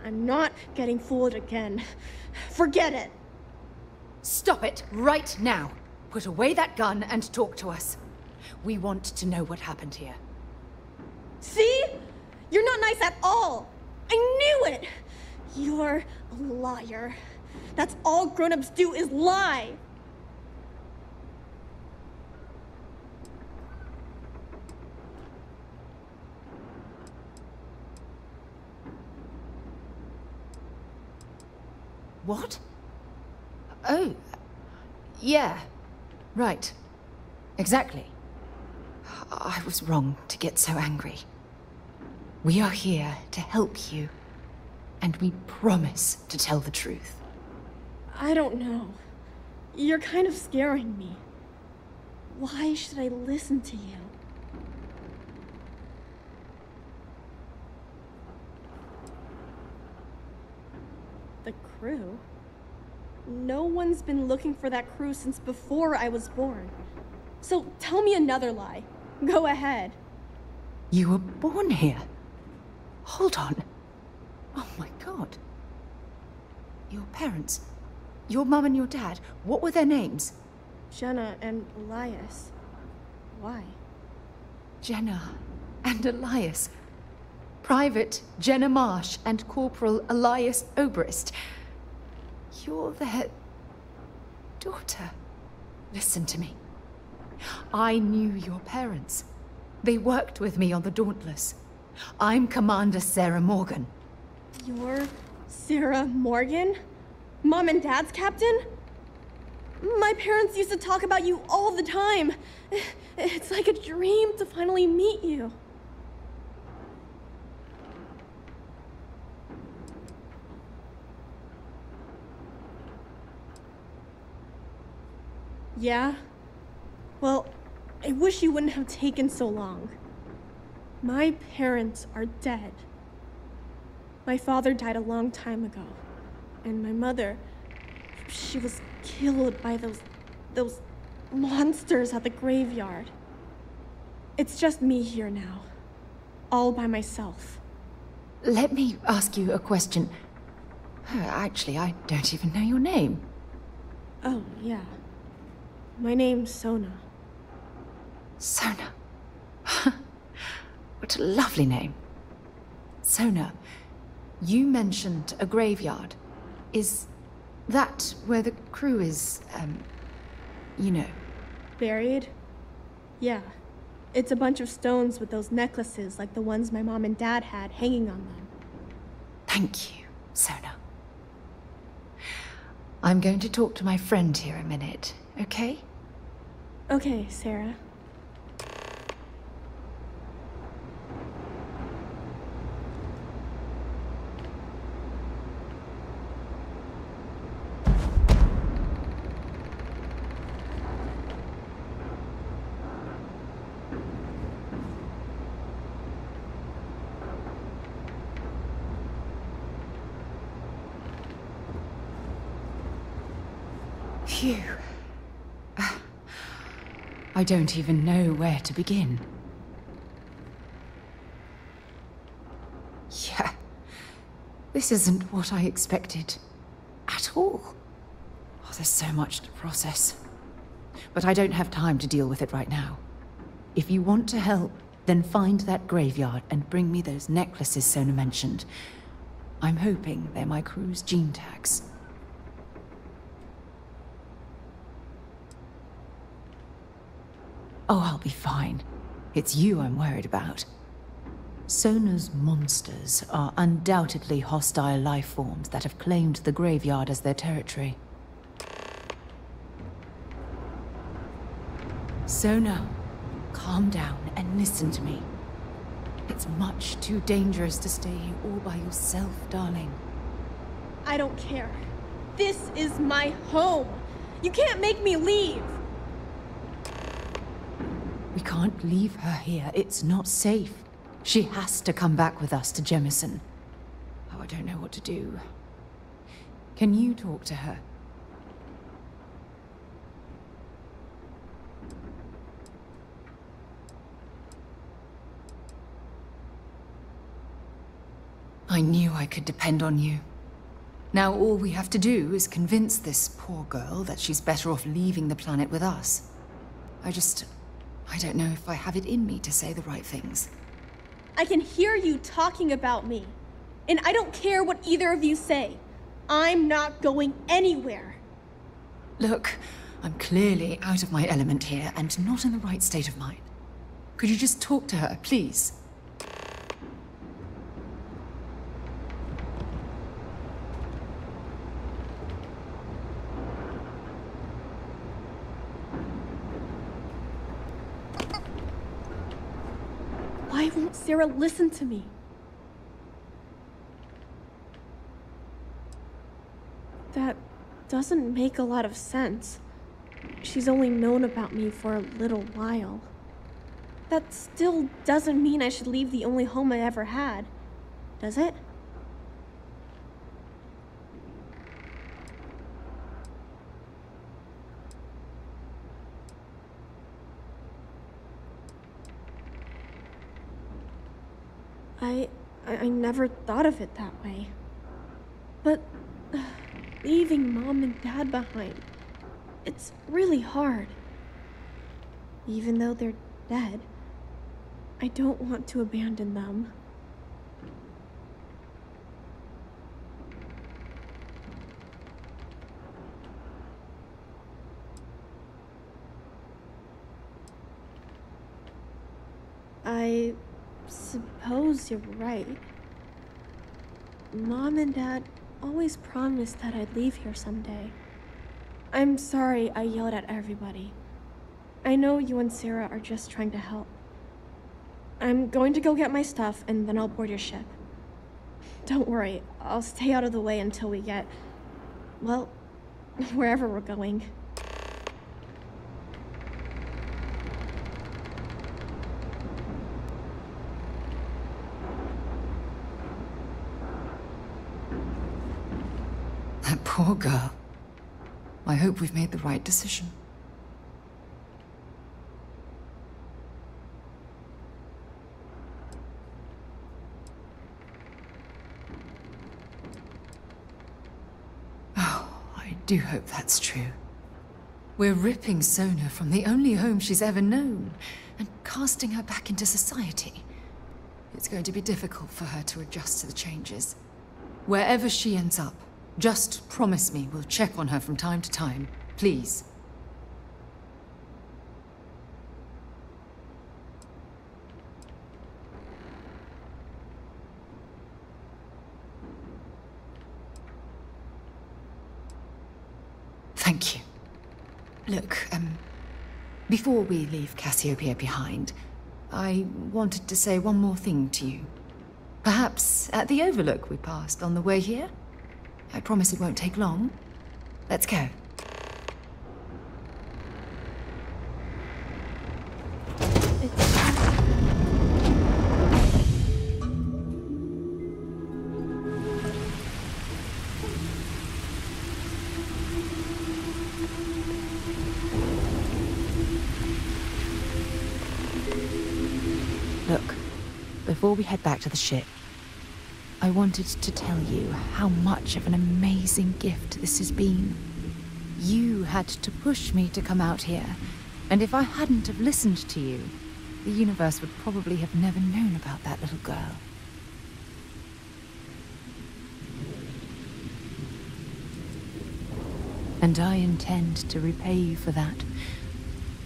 I'm not getting fooled again. Forget it. Stop it right now. Put away that gun and talk to us. We want to know what happened here. See? You're not nice at all. I knew it. You're a liar. That's all grown-ups do is lie. What? Oh, yeah, right, exactly. I was wrong to get so angry. We are here to help you, and we promise to tell the truth. I don't know. You're kind of scaring me. Why should I listen to you? The crew? No one's been looking for that crew since before I was born. So tell me another lie. Go ahead. You were born here? Hold on. Oh my god. Your parents, your mum and your dad, what were their names? Jenna and Elias. Why? Jenna and Elias. Private Jenna Marsh and Corporal Elias Aubrist. You're their daughter. Listen to me. I knew your parents. They worked with me on the Dauntless. I'm Commander Sarah Morgan. You're Sarah Morgan? Mom and Dad's captain? My parents used to talk about you all the time. It's like a dream to finally meet you. Yeah? Well, I wish you wouldn't have taken so long. My parents are dead. My father died a long time ago, and my mother, she was killed by those, those monsters at the graveyard. It's just me here now, all by myself. Let me ask you a question. Oh, actually, I don't even know your name. Oh, yeah. My name's Sona. Sona. What a lovely name. Sona, you mentioned a graveyard. Is that where the crew is, um, you know? Buried? Yeah. It's a bunch of stones with those necklaces like the ones my mom and dad had hanging on them. Thank you, Sona. I'm going to talk to my friend here a minute, okay? Okay, Sarah. Phew. I don't even know where to begin. Yeah, this isn't what I expected at all. Oh, there's so much to process. But I don't have time to deal with it right now. If you want to help, then find that graveyard and bring me those necklaces Sona mentioned. I'm hoping they're my crew's gene tags. Oh, I'll be fine. It's you I'm worried about. Sona's monsters are undoubtedly hostile life forms that have claimed the graveyard as their territory. Sona, calm down and listen to me. It's much too dangerous to stay here all by yourself, darling. I don't care. This is my home. You can't make me leave. We can't leave her here. It's not safe. She has to come back with us to Jemison. Oh, I don't know what to do. Can you talk to her? I knew I could depend on you. Now all we have to do is convince this poor girl that she's better off leaving the planet with us. I just... I don't know if I have it in me to say the right things. I can hear you talking about me, and I don't care what either of you say. I'm not going anywhere. Look, I'm clearly out of my element here and not in the right state of mind. Could you just talk to her, please? Sarah, listen to me. That doesn't make a lot of sense. She's only known about me for a little while. That still doesn't mean I should leave the only home I ever had, does it? I... I never thought of it that way. But... Uh, leaving Mom and Dad behind... it's really hard. Even though they're dead, I don't want to abandon them. I... suppose you're right. Mom and Dad always promised that I'd leave here someday. I'm sorry I yelled at everybody. I know you and Sarah are just trying to help. I'm going to go get my stuff and then I'll board your ship. Don't worry, I'll stay out of the way until we get, well, wherever we're going. Poor girl. I hope we've made the right decision. Oh, I do hope that's true. We're ripping Sona from the only home she's ever known and casting her back into society. It's going to be difficult for her to adjust to the changes. Wherever she ends up, just promise me we'll check on her from time to time, please. Thank you. Look, um, before we leave Cassiopeia behind, I wanted to say one more thing to you. Perhaps at the overlook we passed on the way here? I promise it won't take long. Let's go. Look, before we head back to the ship, I wanted to tell you how much of an amazing gift this has been. You had to push me to come out here, and if I hadn't have listened to you, the universe would probably have never known about that little girl. And I intend to repay you for that,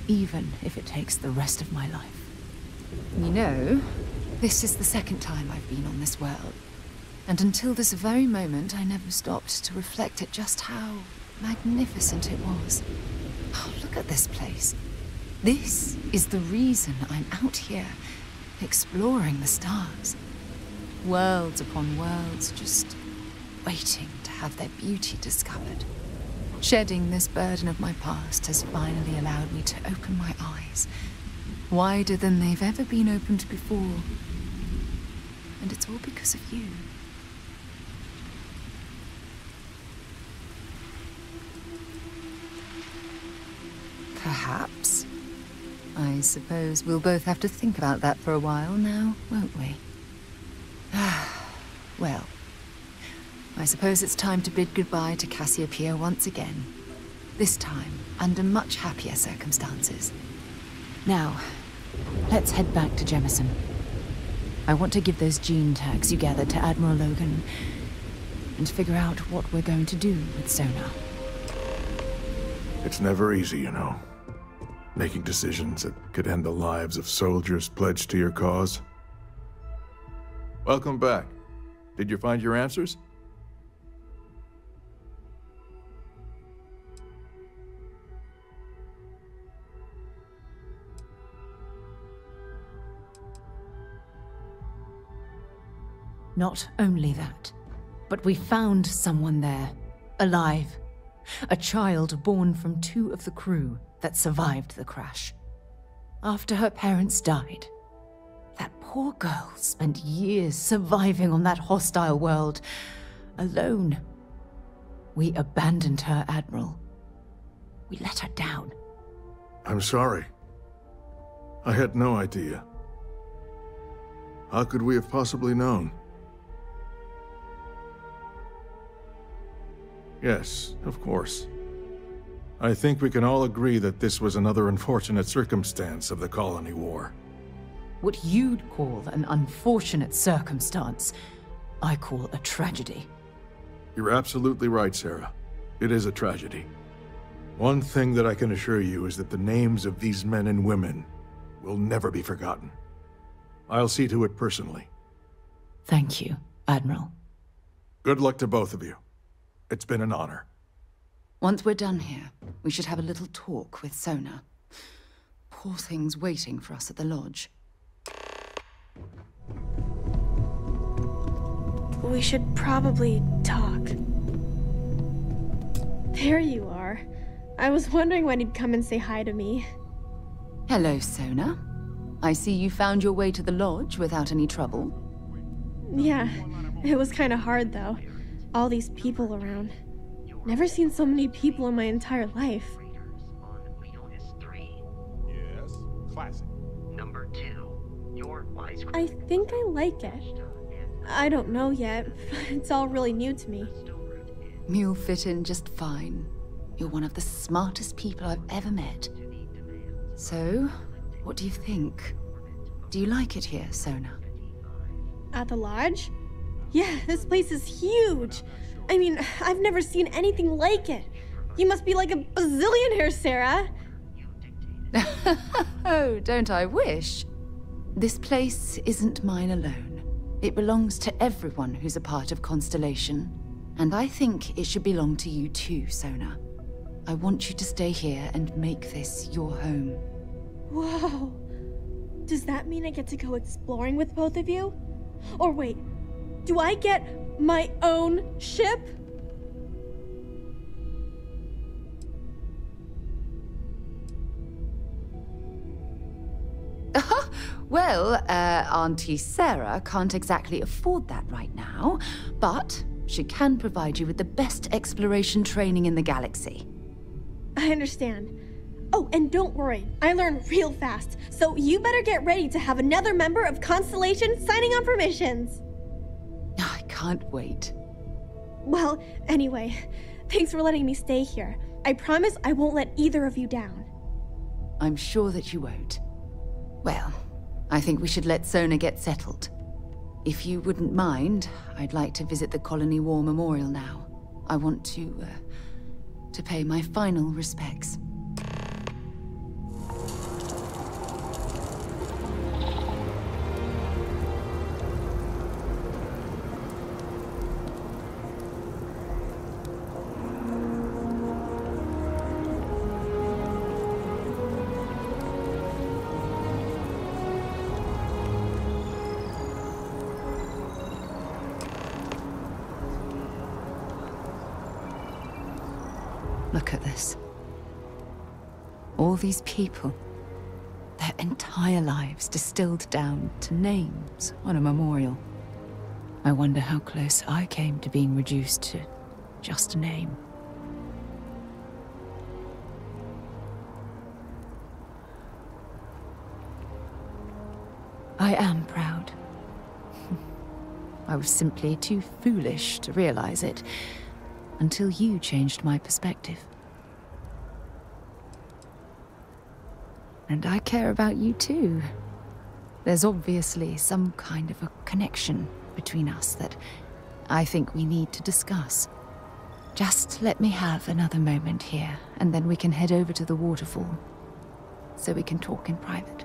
even if it takes the rest of my life. You know, this is the second time I've been on this world. And until this very moment, I never stopped to reflect at just how magnificent it was. Oh, look at this place. This is the reason I'm out here, exploring the stars. Worlds upon worlds just waiting to have their beauty discovered. Shedding this burden of my past has finally allowed me to open my eyes, wider than they've ever been opened before. And it's all because of you. Perhaps. I suppose we'll both have to think about that for a while now, won't we? Well, I suppose it's time to bid goodbye to Cassiopeia once again. This time, under much happier circumstances. Now, let's head back to Jemison. I want to give those gene tags you gathered to Admiral Logan and figure out what we're going to do with Sona. It's never easy, you know. Making decisions that could end the lives of soldiers pledged to your cause. Welcome back. Did you find your answers? Not only that, but we found someone there, alive. A child born from two of the crew that survived the crash. After her parents died, that poor girl spent years surviving on that hostile world, alone. We abandoned her, Admiral. We let her down. I'm sorry. I had no idea. How could we have possibly known? Yes, of course. I think we can all agree that this was another unfortunate circumstance of the colony war. What you'd call an unfortunate circumstance, I call a tragedy. You're absolutely right, Sarah. It is a tragedy. One thing that I can assure you is that the names of these men and women will never be forgotten. I'll see to it personally. Thank you, Admiral. Good luck to both of you. It's been an honor. Once we're done here, we should have a little talk with Sona. Poor thing's waiting for us at the lodge. We should probably talk. There you are. I was wondering when you'd come and say hi to me. Hello, Sona. I see you found your way to the lodge without any trouble. Yeah, it was kind of hard though. All these people around. Never seen so many people in my entire life. Yes, classic. Number two, your wise. I think I like it. I don't know yet. It's all really new to me. You'll fit in just fine. You're one of the smartest people I've ever met. So, what do you think? Do you like it here, Sona? At the lodge? Yeah, this place is huge. I mean, I've never seen anything like it. You must be like a bazillionaire, Sarah. Oh, don't I wish? This place isn't mine alone. It belongs to everyone who's a part of Constellation. And I think it should belong to you too, Sona. I want you to stay here and make this your home. Whoa. Does that mean I get to go exploring with both of you? Or wait. Do I get my own ship? Well, uh, Auntie Sarah can't exactly afford that right now, but she can provide you with the best exploration training in the galaxy. I understand. Oh, and don't worry, I learn real fast, so you better get ready to have another member of Constellation signing on for missions. I can't wait. Well, anyway, thanks for letting me stay here. I promise I won't let either of you down. I'm sure that you won't. Well, I think we should let Sona get settled. If you wouldn't mind, I'd like to visit the Colony War Memorial now. I want to, uh, to pay my final respects. Look at this. All these people, their entire lives distilled down to names on a memorial. I wonder how close I came to being reduced to just a name. I am proud. I was simply too foolish to realize it. Until you changed my perspective. And I care about you too. There's obviously some kind of a connection between us that I think we need to discuss. Just let me have another moment here, and then we can head over to the waterfall, so we can talk in private.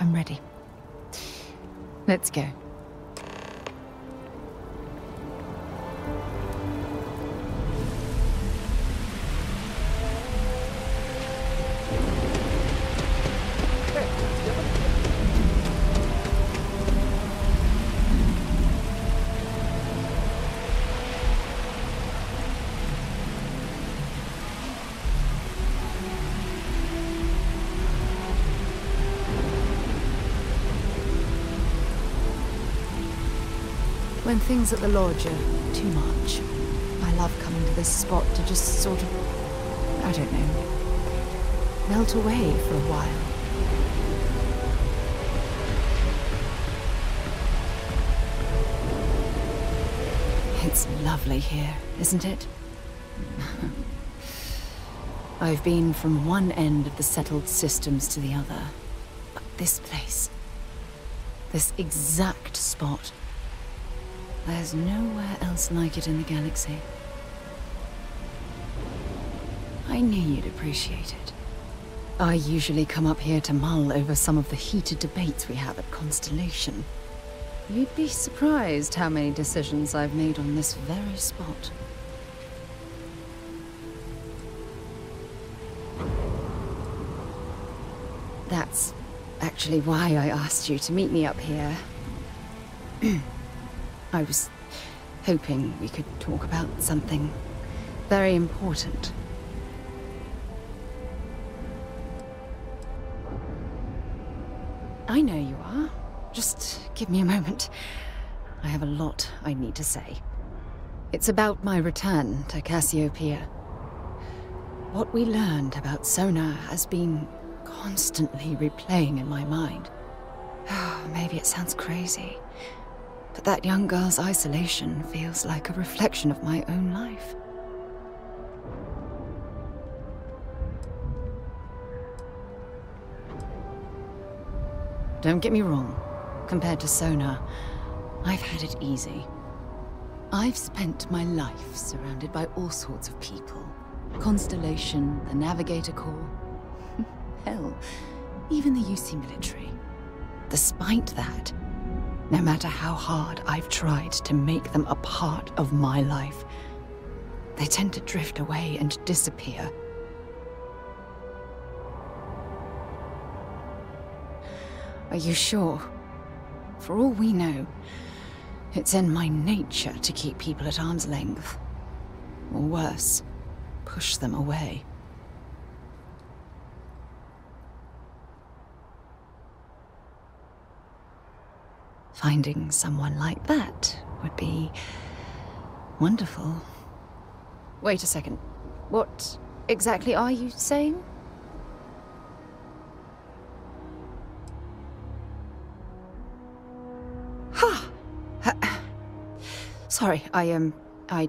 I'm ready. Let's go. When things at the lodge are too much, I love coming to this spot to just sort of, I don't know, melt away for a while. It's lovely here, isn't it? I've been from one end of the settled systems to the other, but this place, this exact spot, there's nowhere else like it in the galaxy. I knew you'd appreciate it. I usually come up here to mull over some of the heated debates we have at Constellation. You'd be surprised how many decisions I've made on this very spot. That's actually why I asked you to meet me up here. I was hoping we could talk about something very important. I know you are. Just give me a moment. I have a lot I need to say. It's about my return to Cassiopeia. What we learned about Sona has been constantly replaying in my mind. Oh, maybe it sounds crazy. But that young girl's isolation feels like a reflection of my own life. Don't get me wrong. Compared to Sona, I've had it easy. I've spent my life surrounded by all sorts of people. Constellation, the Navigator Corps, hell, even the U C military. Despite that, no matter how hard I've tried to make them a part of my life, they tend to drift away and disappear. Are you sure? For all we know, it's in my nature to keep people at arm's length. Or worse, push them away. Finding someone like that would be wonderful. Wait a second. What exactly are you saying? Ha! Huh. Sorry, I, um, I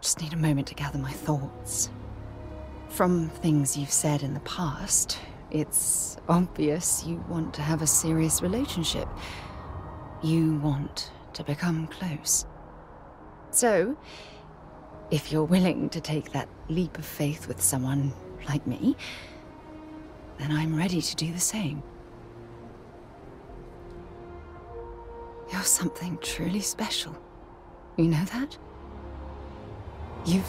Just need a moment to gather my thoughts. From things you've said in the past, it's obvious you want to have a serious relationship. You want to become close. So, if you're willing to take that leap of faith with someone like me, then I'm ready to do the same. You're something truly special. You know that? You've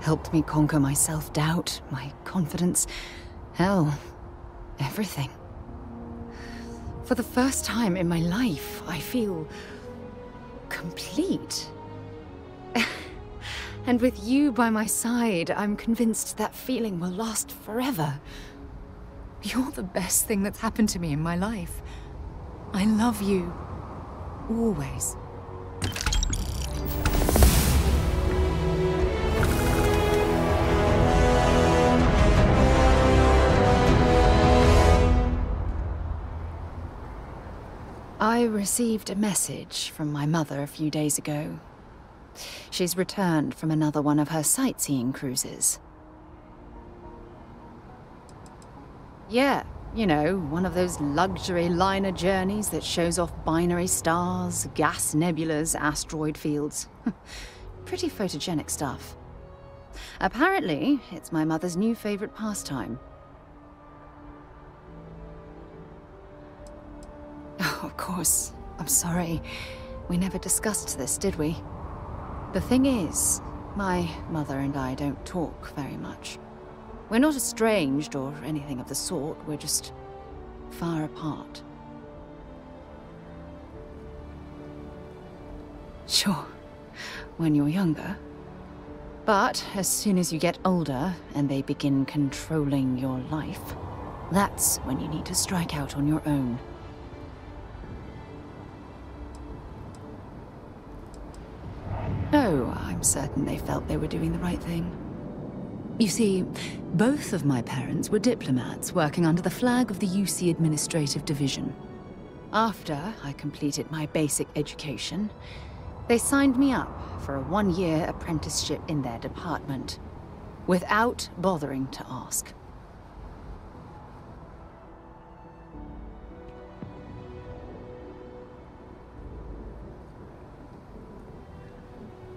helped me conquer my self-doubt, my confidence, hell, everything. For the first time in my life, I feel complete. And with you by my side, I'm convinced that feeling will last forever. You're the best thing that's happened to me in my life. I love you. Always. I received a message from my mother a few days ago. She's returned from another one of her sightseeing cruises. Yeah, you know, one of those luxury liner journeys that shows off binary stars, gas nebulas, asteroid fields. Pretty photogenic stuff. Apparently, it's my mother's new favorite pastime. Oh, of course. I'm sorry. We never discussed this, did we? The thing is, my mother and I don't talk very much. We're not estranged or anything of the sort, we're just far apart. Sure, when you're younger. But as soon as you get older and they begin controlling your life, that's when you need to strike out on your own. Oh, I'm certain they felt they were doing the right thing. You see, both of my parents were diplomats working under the flag of the U C Administrative Division. After I completed my basic education, they signed me up for a one-year apprenticeship in their department, without bothering to ask.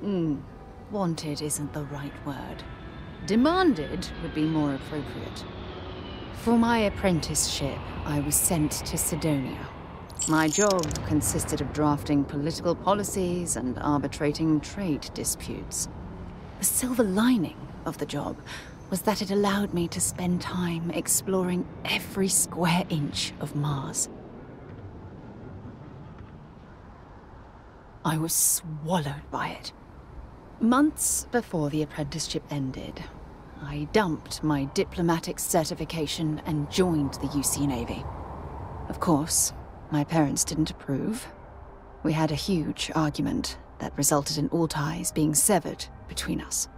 Mm. Wanted isn't the right word. Demanded would be more appropriate. For my apprenticeship, I was sent to Cydonia. My job consisted of drafting political policies and arbitrating trade disputes. The silver lining of the job was that it allowed me to spend time exploring every square inch of Mars. I was swallowed by it. Months before the apprenticeship ended, I dumped my diplomatic certification and joined the U C Navy. Of course, my parents didn't approve. We had a huge argument that resulted in all ties being severed between us.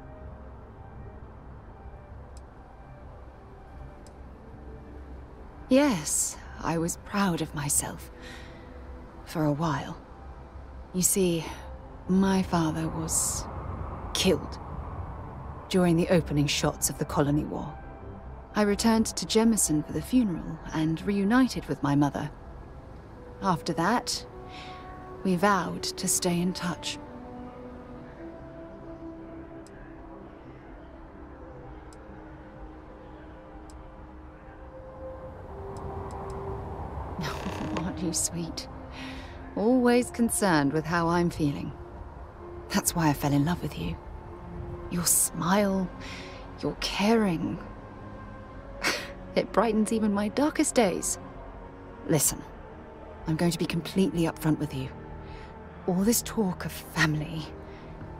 Yes, I was proud of myself. For a while. You see, my father was killed during the opening shots of the Colony War. I returned to Jemison for the funeral and reunited with my mother. After that, we vowed to stay in touch. Oh, aren't you sweet? Always concerned with how I'm feeling. That's why I fell in love with you. Your smile, your caring. It brightens even my darkest days. Listen, I'm going to be completely upfront with you. All this talk of family,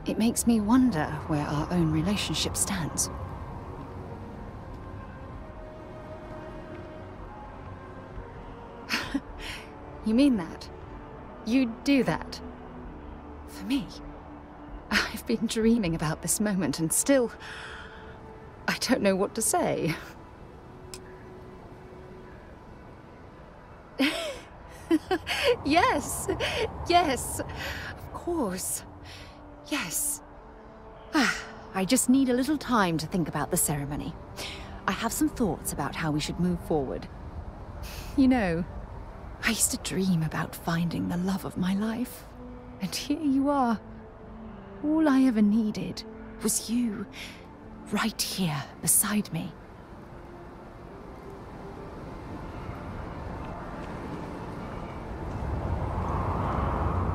it makes me wonder where our own relationship stands. You mean that? You do that? For me? I've been dreaming about this moment, and still, I don't know what to say. Yes, yes, of course, yes. Ah. I just need a little time to think about the ceremony. I have some thoughts about how we should move forward. You know, I used to dream about finding the love of my life. And here you are. All I ever needed was you, right here beside me.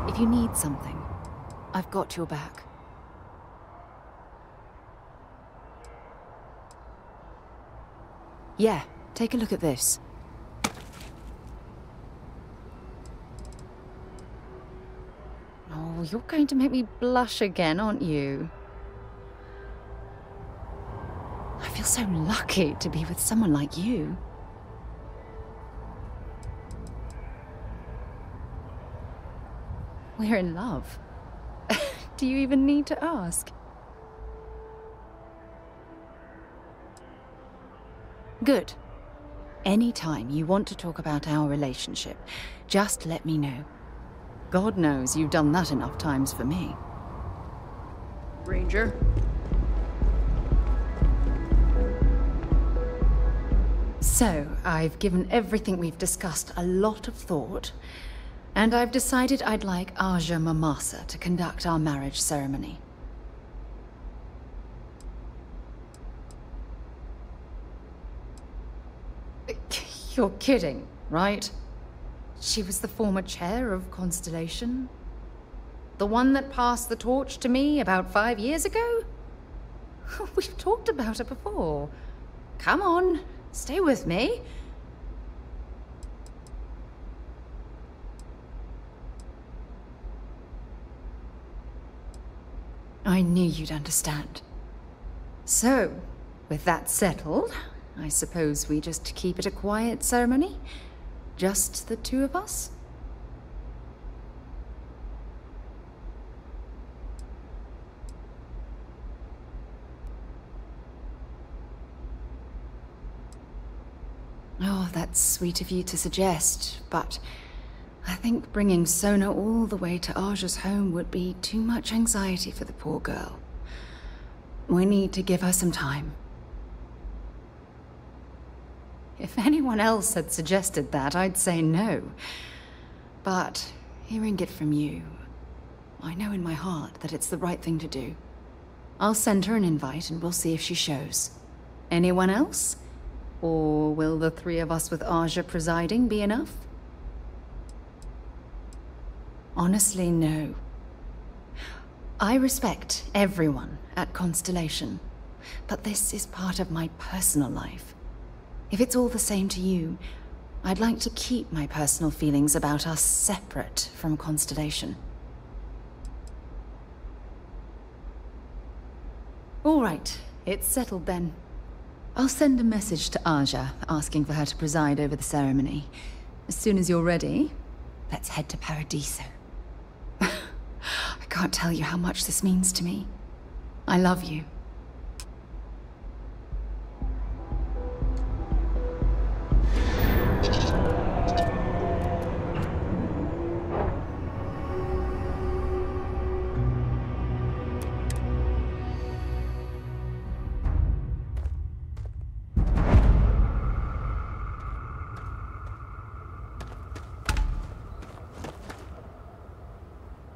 If you need something, I've got your back. Yeah, take a look at this. Oh, you're going to make me blush again, aren't you? I feel so lucky to be with someone like you. We're in love. Do you even need to ask? Good. Anytime you want to talk about our relationship, just let me know. God knows you've done that enough times for me. Ranger? So, I've given everything we've discussed a lot of thought, and I've decided I'd like Arja Mamasa to conduct our marriage ceremony. You're kidding, right? She was the former chair of Constellation? The one that passed the torch to me about five years ago? We've talked about her before. Come on, stay with me. I knew you'd understand. So, with that settled, I suppose we just keep it a quiet ceremony? Just the two of us? Oh, that's sweet of you to suggest, but I think bringing Sona all the way to Arja's home would be too much anxiety for the poor girl. We need to give her some time. If anyone else had suggested that, I'd say no. But hearing it from you, I know in my heart that it's the right thing to do. I'll send her an invite and we'll see if she shows. Anyone else? Or will the three of us with Arja presiding be enough? Honestly, no. I respect everyone at Constellation, but this is part of my personal life. If it's all the same to you, I'd like to keep my personal feelings about us separate from Constellation. All right, it's settled then. I'll send a message to Arja asking for her to preside over the ceremony. As soon as you're ready, let's head to Paradiso. I can't tell you how much this means to me. I love you.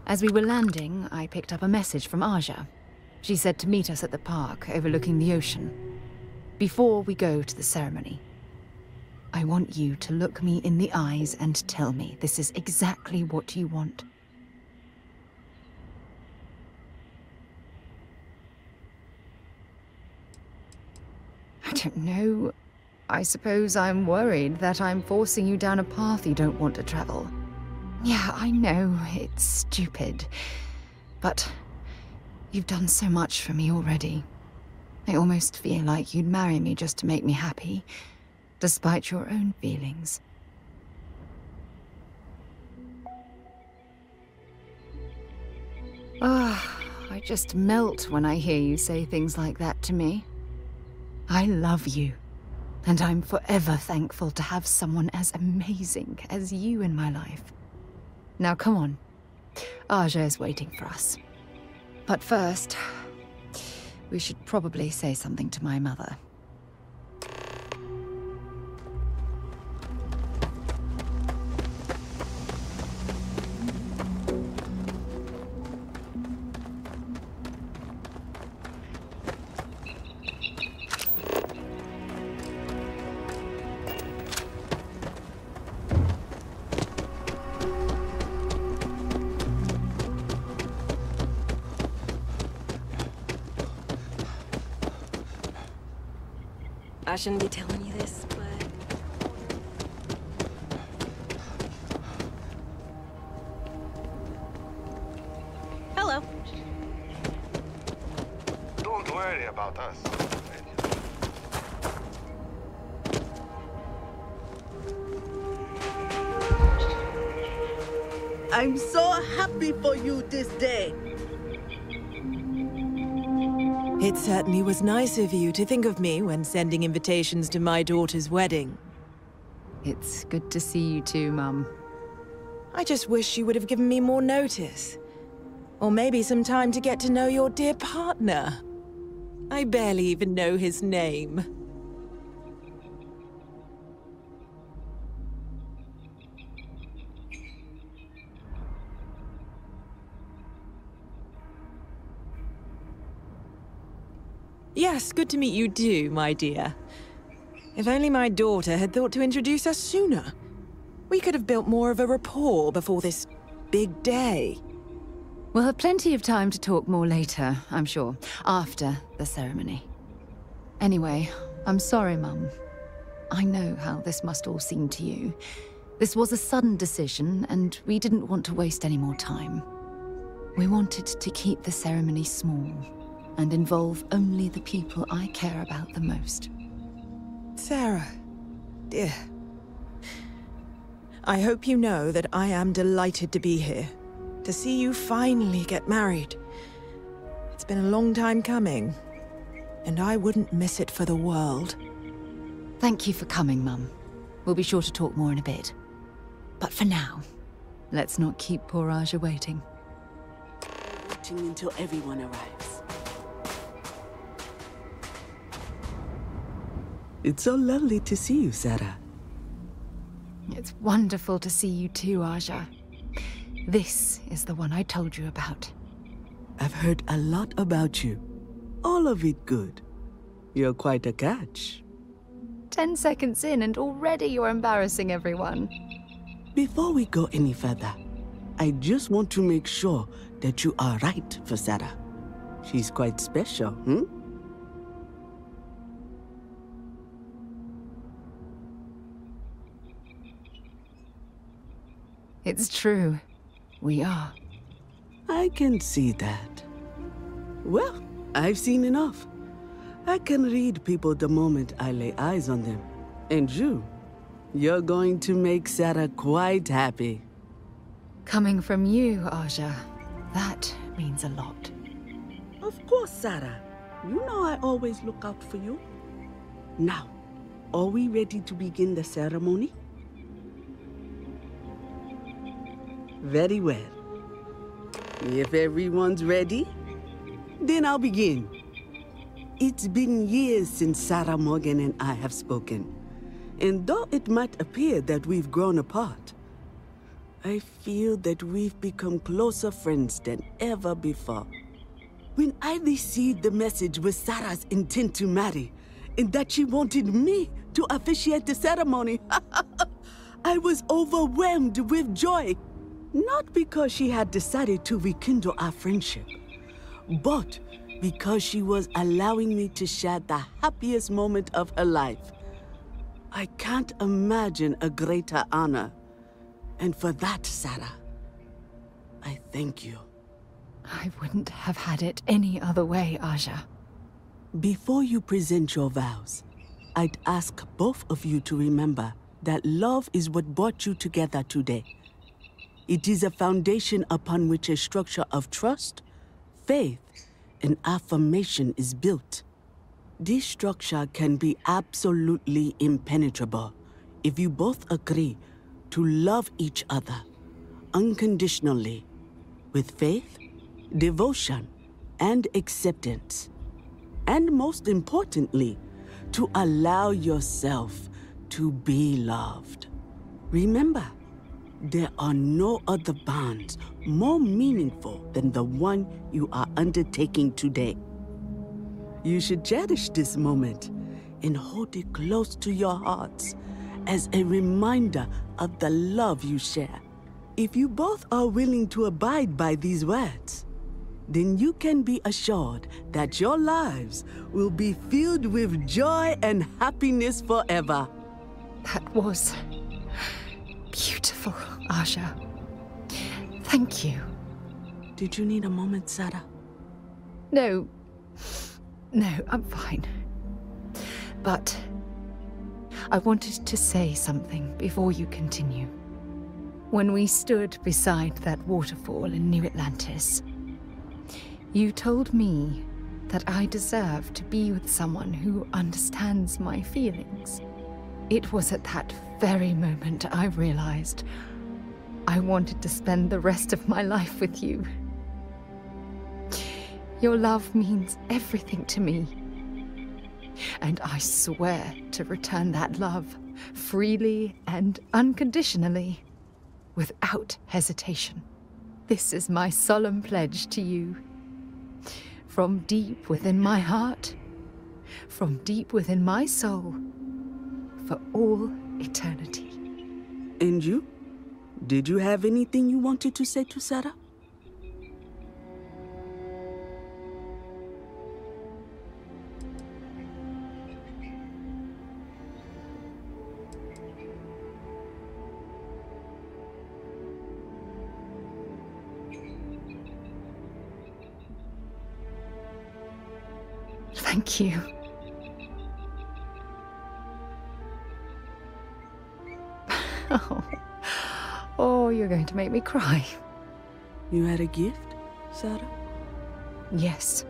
As we were landing, I picked up a message from Arja. She said to meet us at the park, overlooking the ocean. Before we go to the ceremony, I want you to look me in the eyes and tell me this is exactly what you want. I don't know. I suppose I'm worried that I'm forcing you down a path you don't want to travel. Yeah, I know, it's stupid, but you've done so much for me already. I almost feel like you'd marry me just to make me happy, despite your own feelings. Ah, oh, I just melt when I hear you say things like that to me. I love you, and I'm forever thankful to have someone as amazing as you in my life. Now come on, Arja is waiting for us. But first, We should probably say something to my mother. I shouldn't be telling you this, but... Hello. Don't worry about us. I'm so happy for you this day. It certainly was nice of you to think of me when sending invitations to my daughter's wedding. It's good to see you too, Mum. I just wish you would have given me more notice. Or maybe some time to get to know your dear partner. I barely even know his name. Yes, good to meet you too, my dear. If only my daughter had thought to introduce us sooner. We could have built more of a rapport before this big day. We'll have plenty of time to talk more later, I'm sure, after the ceremony. Anyway, I'm sorry, Mum. I know how this must all seem to you. This was a sudden decision, and we didn't want to waste any more time. We wanted to keep the ceremony small and involve only the people I care about the most. Sarah, dear. I hope you know that I am delighted to be here, to see you finally get married. It's been a long time coming, and I wouldn't miss it for the world. Thank you for coming, Mum. We'll be sure to talk more in a bit. But for now, let's not keep poor Arja waiting. Waiting until everyone arrives. It's so lovely to see you, Sarah. It's wonderful to see you too, Arja. This is the one I told you about. I've heard a lot about you. All of it good. You're quite a catch. Ten seconds in and already you're embarrassing everyone. Before we go any further, I just want to make sure that you are right for Sarah. She's quite special, hmm? It's true. We are. I can see that. Well, I've seen enough. I can read people the moment I lay eyes on them. And you, you're going to make Sarah quite happy. Coming from you, Arja, that means a lot. Of course, Sarah. You know I always look out for you. Now, are we ready to begin the ceremony? Very well. If everyone's ready, then I'll begin. It's been years since Sarah Morgan and I have spoken, and though it might appear that we've grown apart, I feel that we've become closer friends than ever before. When I received the message with Sarah's intent to marry, and that she wanted me to officiate the ceremony, I was overwhelmed with joy. Not because she had decided to rekindle our friendship, but because she was allowing me to share the happiest moment of her life. I can't imagine a greater honor. And for that, Sarah, I thank you. I wouldn't have had it any other way, Arja. Before you present your vows, I'd ask both of you to remember that love is what brought you together today. It is a foundation upon which a structure of trust, faith, and affirmation is built. This structure can be absolutely impenetrable if you both agree to love each other unconditionally with faith, devotion, and acceptance. and most importantly, to allow yourself to be loved. Remember, there are no other bonds more meaningful than the one you are undertaking today. You should cherish this moment and hold it close to your hearts as a reminder of the love you share. If you both are willing to abide by these words, then you can be assured that your lives will be filled with joy and happiness forever. That was beautiful, Arja. Thank you. Did you need a moment, Sarah? No. No, I'm fine. But I wanted to say something before you continue. When we stood beside that waterfall in New Atlantis, you told me that I deserve to be with someone who understands my feelings. It was at that very moment I realized I wanted to spend the rest of my life with you. Your love means everything to me, and I swear to return that love freely and unconditionally, without hesitation. This is my solemn pledge to you. From deep within my heart, from deep within my soul, for all eternity. And you? Did you have anything you wanted to say to Sarah? Thank you. Oh. Oh, you're going to make me cry. You had a gift, Sarah? Yes.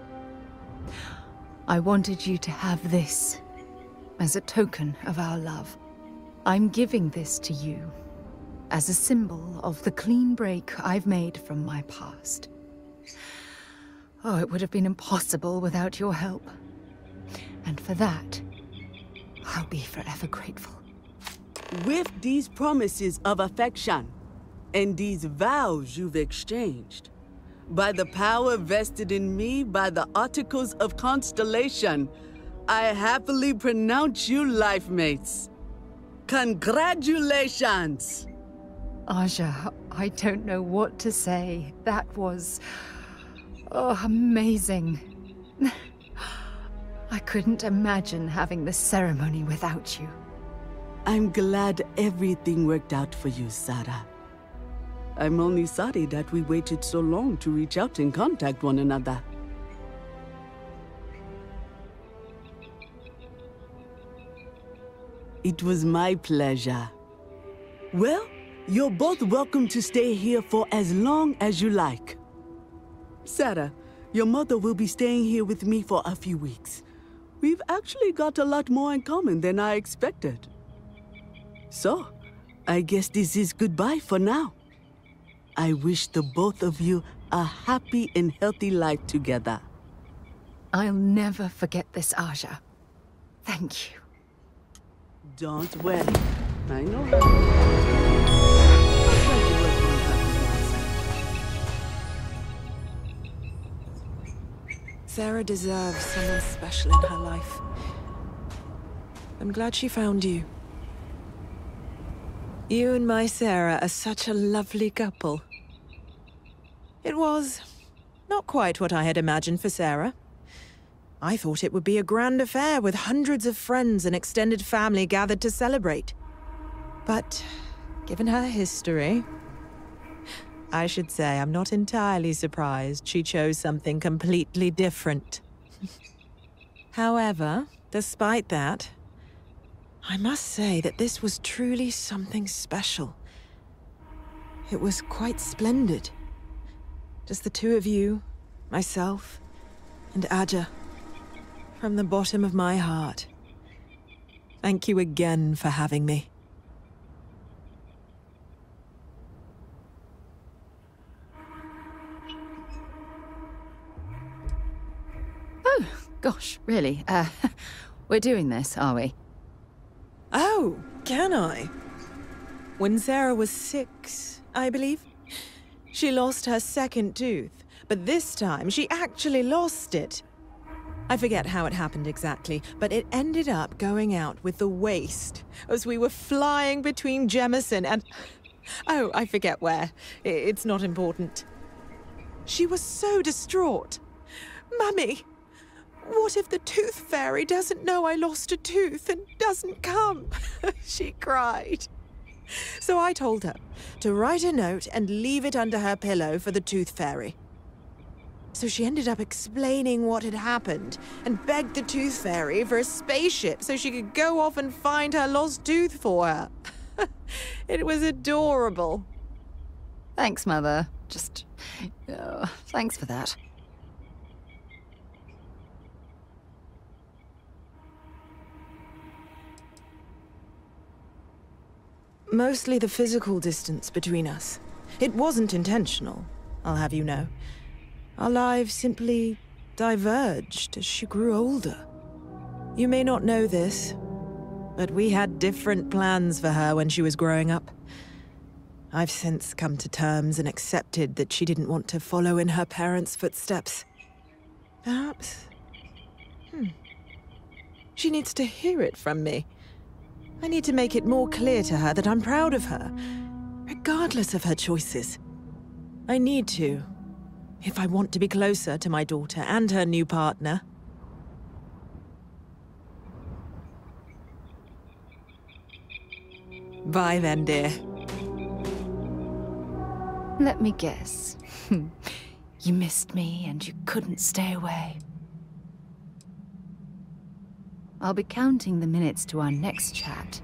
I wanted you to have this as a token of our love. I'm giving this to you as a symbol of the clean break I've made from my past. Oh, it would have been impossible without your help. And for that, I'll be forever grateful. With these promises of affection and these vows you've exchanged, by the power vested in me by the Articles of Constellation, I happily pronounce you life mates. Congratulations! Arja, I don't know what to say. That was, oh, amazing. I couldn't imagine having this ceremony without you. I'm glad everything worked out for you, Sarah. I'm only sorry that we waited so long to reach out and contact one another. It was my pleasure. Well, you're both welcome to stay here for as long as you like. Sarah, your mother will be staying here with me for a few weeks. We've actually got a lot more in common than I expected. So, I guess this is goodbye for now. I wish the both of you a happy and healthy life together. I'll never forget this, Arja. Thank you. Don't worry. I know how. Sarah deserves someone special in her life. I'm glad she found you. You and my Sarah are such a lovely couple. It was not quite what I had imagined for Sarah. I thought it would be a grand affair with hundreds of friends and extended family gathered to celebrate. But given her history, I should say I'm not entirely surprised she chose something completely different. However, despite that, I must say that this was truly something special. It was quite splendid. Just the two of you, myself, and Arja, from the bottom of my heart. Thank you again for having me. Gosh, really? Uh, we're doing this, are we? Oh, can I? When Sarah was six, I believe, she lost her second tooth, but this time she actually lost it. I forget how it happened exactly, but it ended up going out with the waist as we were flying between Jemison and... oh, I forget where. It's not important. She was so distraught. Mummy, what if the tooth fairy doesn't know I lost a tooth and doesn't come? She cried. So I told her to write a note and leave it under her pillow for the tooth fairy. So she ended up explaining what had happened and begged the tooth fairy for a spaceship so she could go off and find her lost tooth for her. It was adorable. Thanks, Mother. Just... oh, thanks for that. Mostly the physical distance between us. It wasn't intentional, I'll have you know. Our lives simply diverged as she grew older. You may not know this, but we had different plans for her when she was growing up. I've since come to terms and accepted that she didn't want to follow in her parents' footsteps. Perhaps... Hmm. She needs to hear it from me. I need to make it more clear to her that I'm proud of her, regardless of her choices. I need to... if I want to be closer to my daughter and her new partner. Bye then, dear. Let me guess. You missed me and you couldn't stay away. I'll be counting the minutes to our next chat.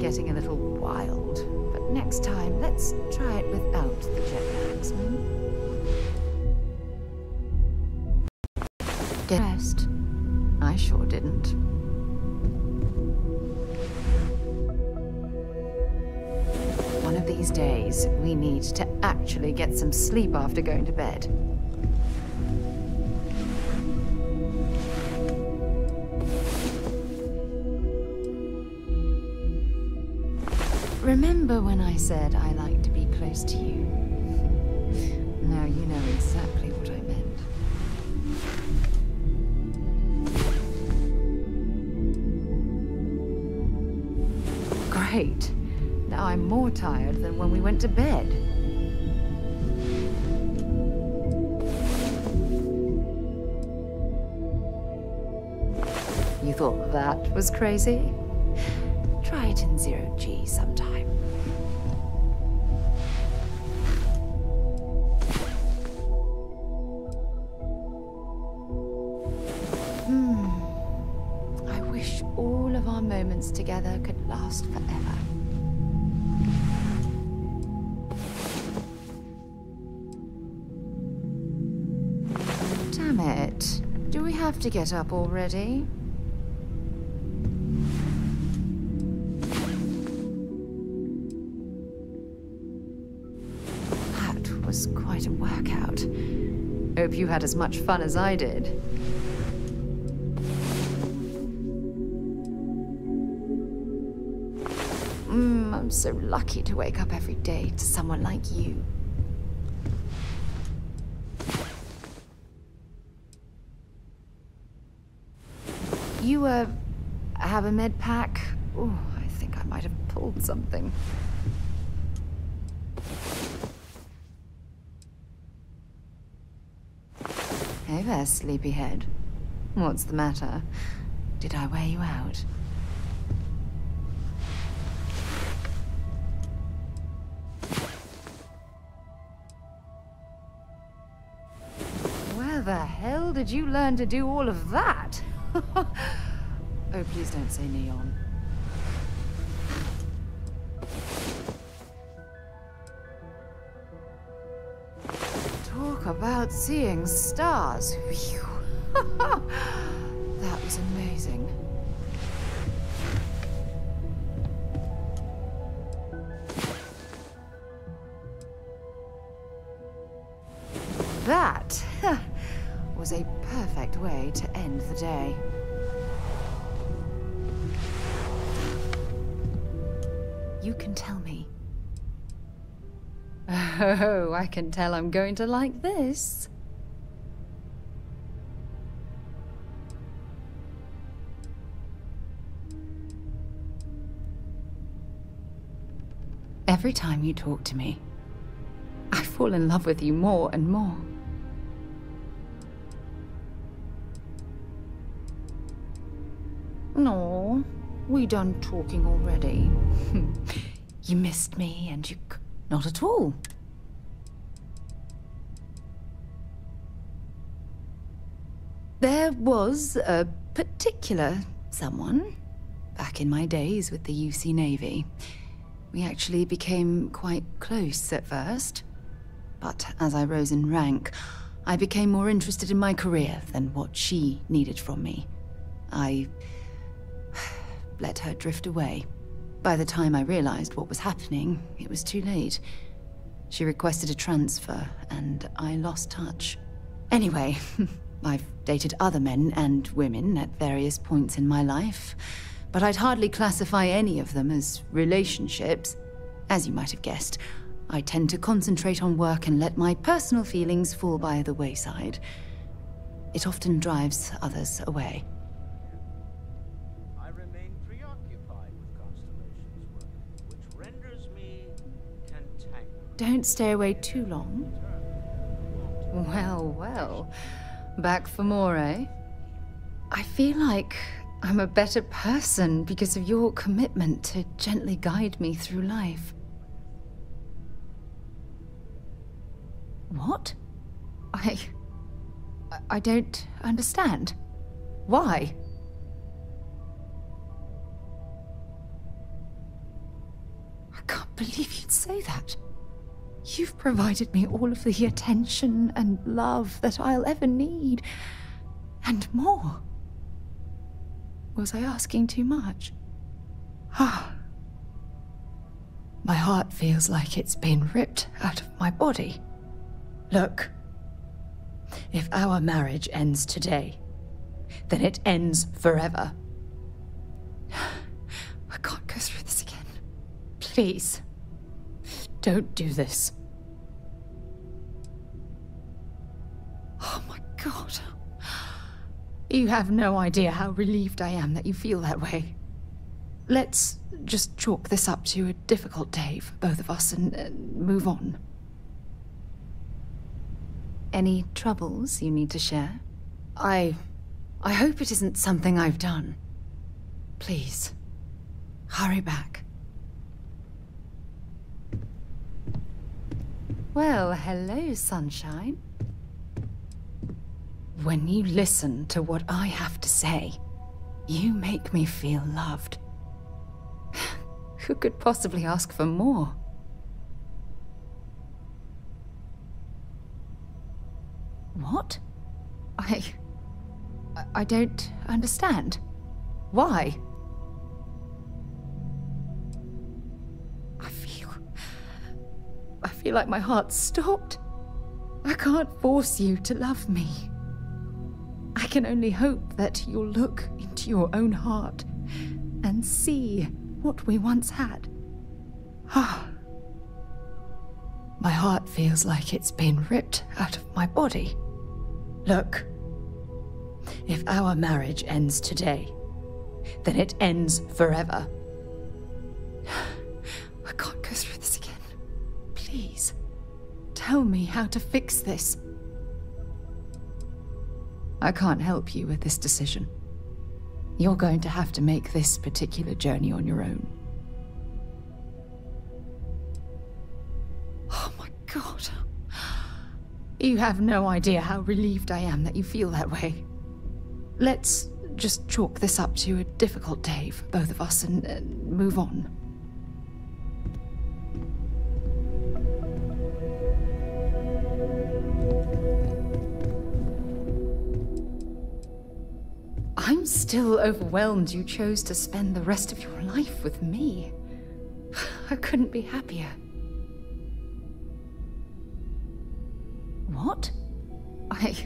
Getting a little wild, but next time let's try it without the jetlags. Get rest. I sure didn't. One of these days, we need to actually get some sleep after going to bed. Remember when I said I like to be close to you? Now you know exactly what I meant. Great. Now I'm more tired than when we went to bed. You thought that was crazy? Try it in zero G sometime. Together could last forever. Damn it. Do we have to get up already? That was quite a workout. Hope you had as much fun as I did. I'm so lucky to wake up every day to someone like you. You, uh, have a med pack? Oh, I think I might have pulled something. Hey there, sleepyhead. What's the matter? Did I wear you out? Where the hell did you learn to do all of that? Oh, please don't say Neon. Talk about seeing stars. Phew. That was amazing. That was a perfect way to end the day. You can tell me. Oh, I can tell I'm going to like this. Every time you talk to me, I fall in love with you more and more. No, we done talking already. You missed me and you... Not at all. There was a particular someone back in my days with the U C Navy. We actually became quite close at first, but as I rose in rank, I became more interested in my career than what she needed from me. I let her drift away. By the time I realized what was happening, it was too late. She requested a transfer, and I lost touch. Anyway, I've dated other men and women at various points in my life, but I'd hardly classify any of them as relationships. As you might have guessed, I tend to concentrate on work and let my personal feelings fall by the wayside. It often drives others away. I remain preoccupied with Constellation's work, which renders me entangled. Don't stay away too long. Well, well. Back for more, eh? I feel like... I'm a better person because of your commitment to gently guide me through life. What? I... I don't understand. Why? I can't believe you'd say that. You've provided me all of the attention and love that I'll ever need, and more. Was I asking too much? Ah. My heart feels like it's been ripped out of my body. Look, if our marriage ends today, then it ends forever. I can't go through this again. Please, don't do this. Oh my God. You have no idea how relieved I am that you feel that way. Let's just chalk this up to a difficult day for both of us and uh, move on. Any troubles you need to share? I... I hope it isn't something I've done. Please, hurry back. Well, hello, sunshine. When you listen to what I have to say, you make me feel loved. Who could possibly ask for more? What? I... I don't understand. Why? I feel... I feel like my heart's stopped. I can't force you to love me. I can only hope that you'll look into your own heart and see what we once had. Ah. My heart feels like it's been ripped out of my body. Look, if our marriage ends today, then it ends forever. I can't go through this again. Please, tell me how to fix this. I can't help you with this decision. You're going to have to make this particular journey on your own. Oh my God. You have no idea how relieved I am that you feel that way. Let's just chalk this up to a difficult day for both of us and uh, move on. I'm still overwhelmed you chose to spend the rest of your life with me. I couldn't be happier. What? I...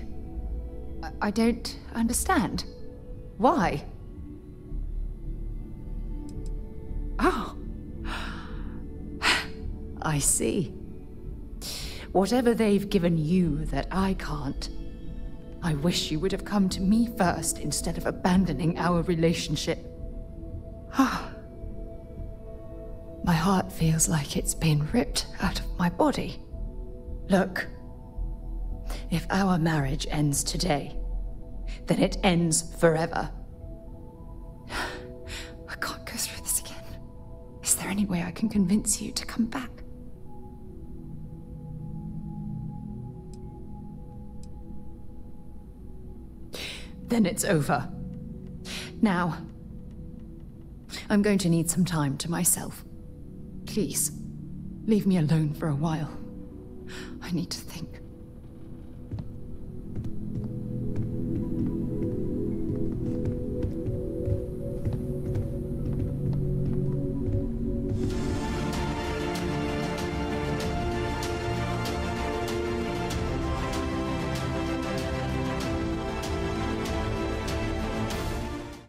I don't understand. Why? Oh. I see. Whatever they've given you that I can't. I wish you would have come to me first instead of abandoning our relationship. My heart feels like it's been ripped out of my body. Look, if our marriage ends today, then it ends forever. I can't go through this again. Is there any way I can convince you to come back? Then it's over. Now, I'm going to need some time to myself. Please, leave me alone for a while. I need to think.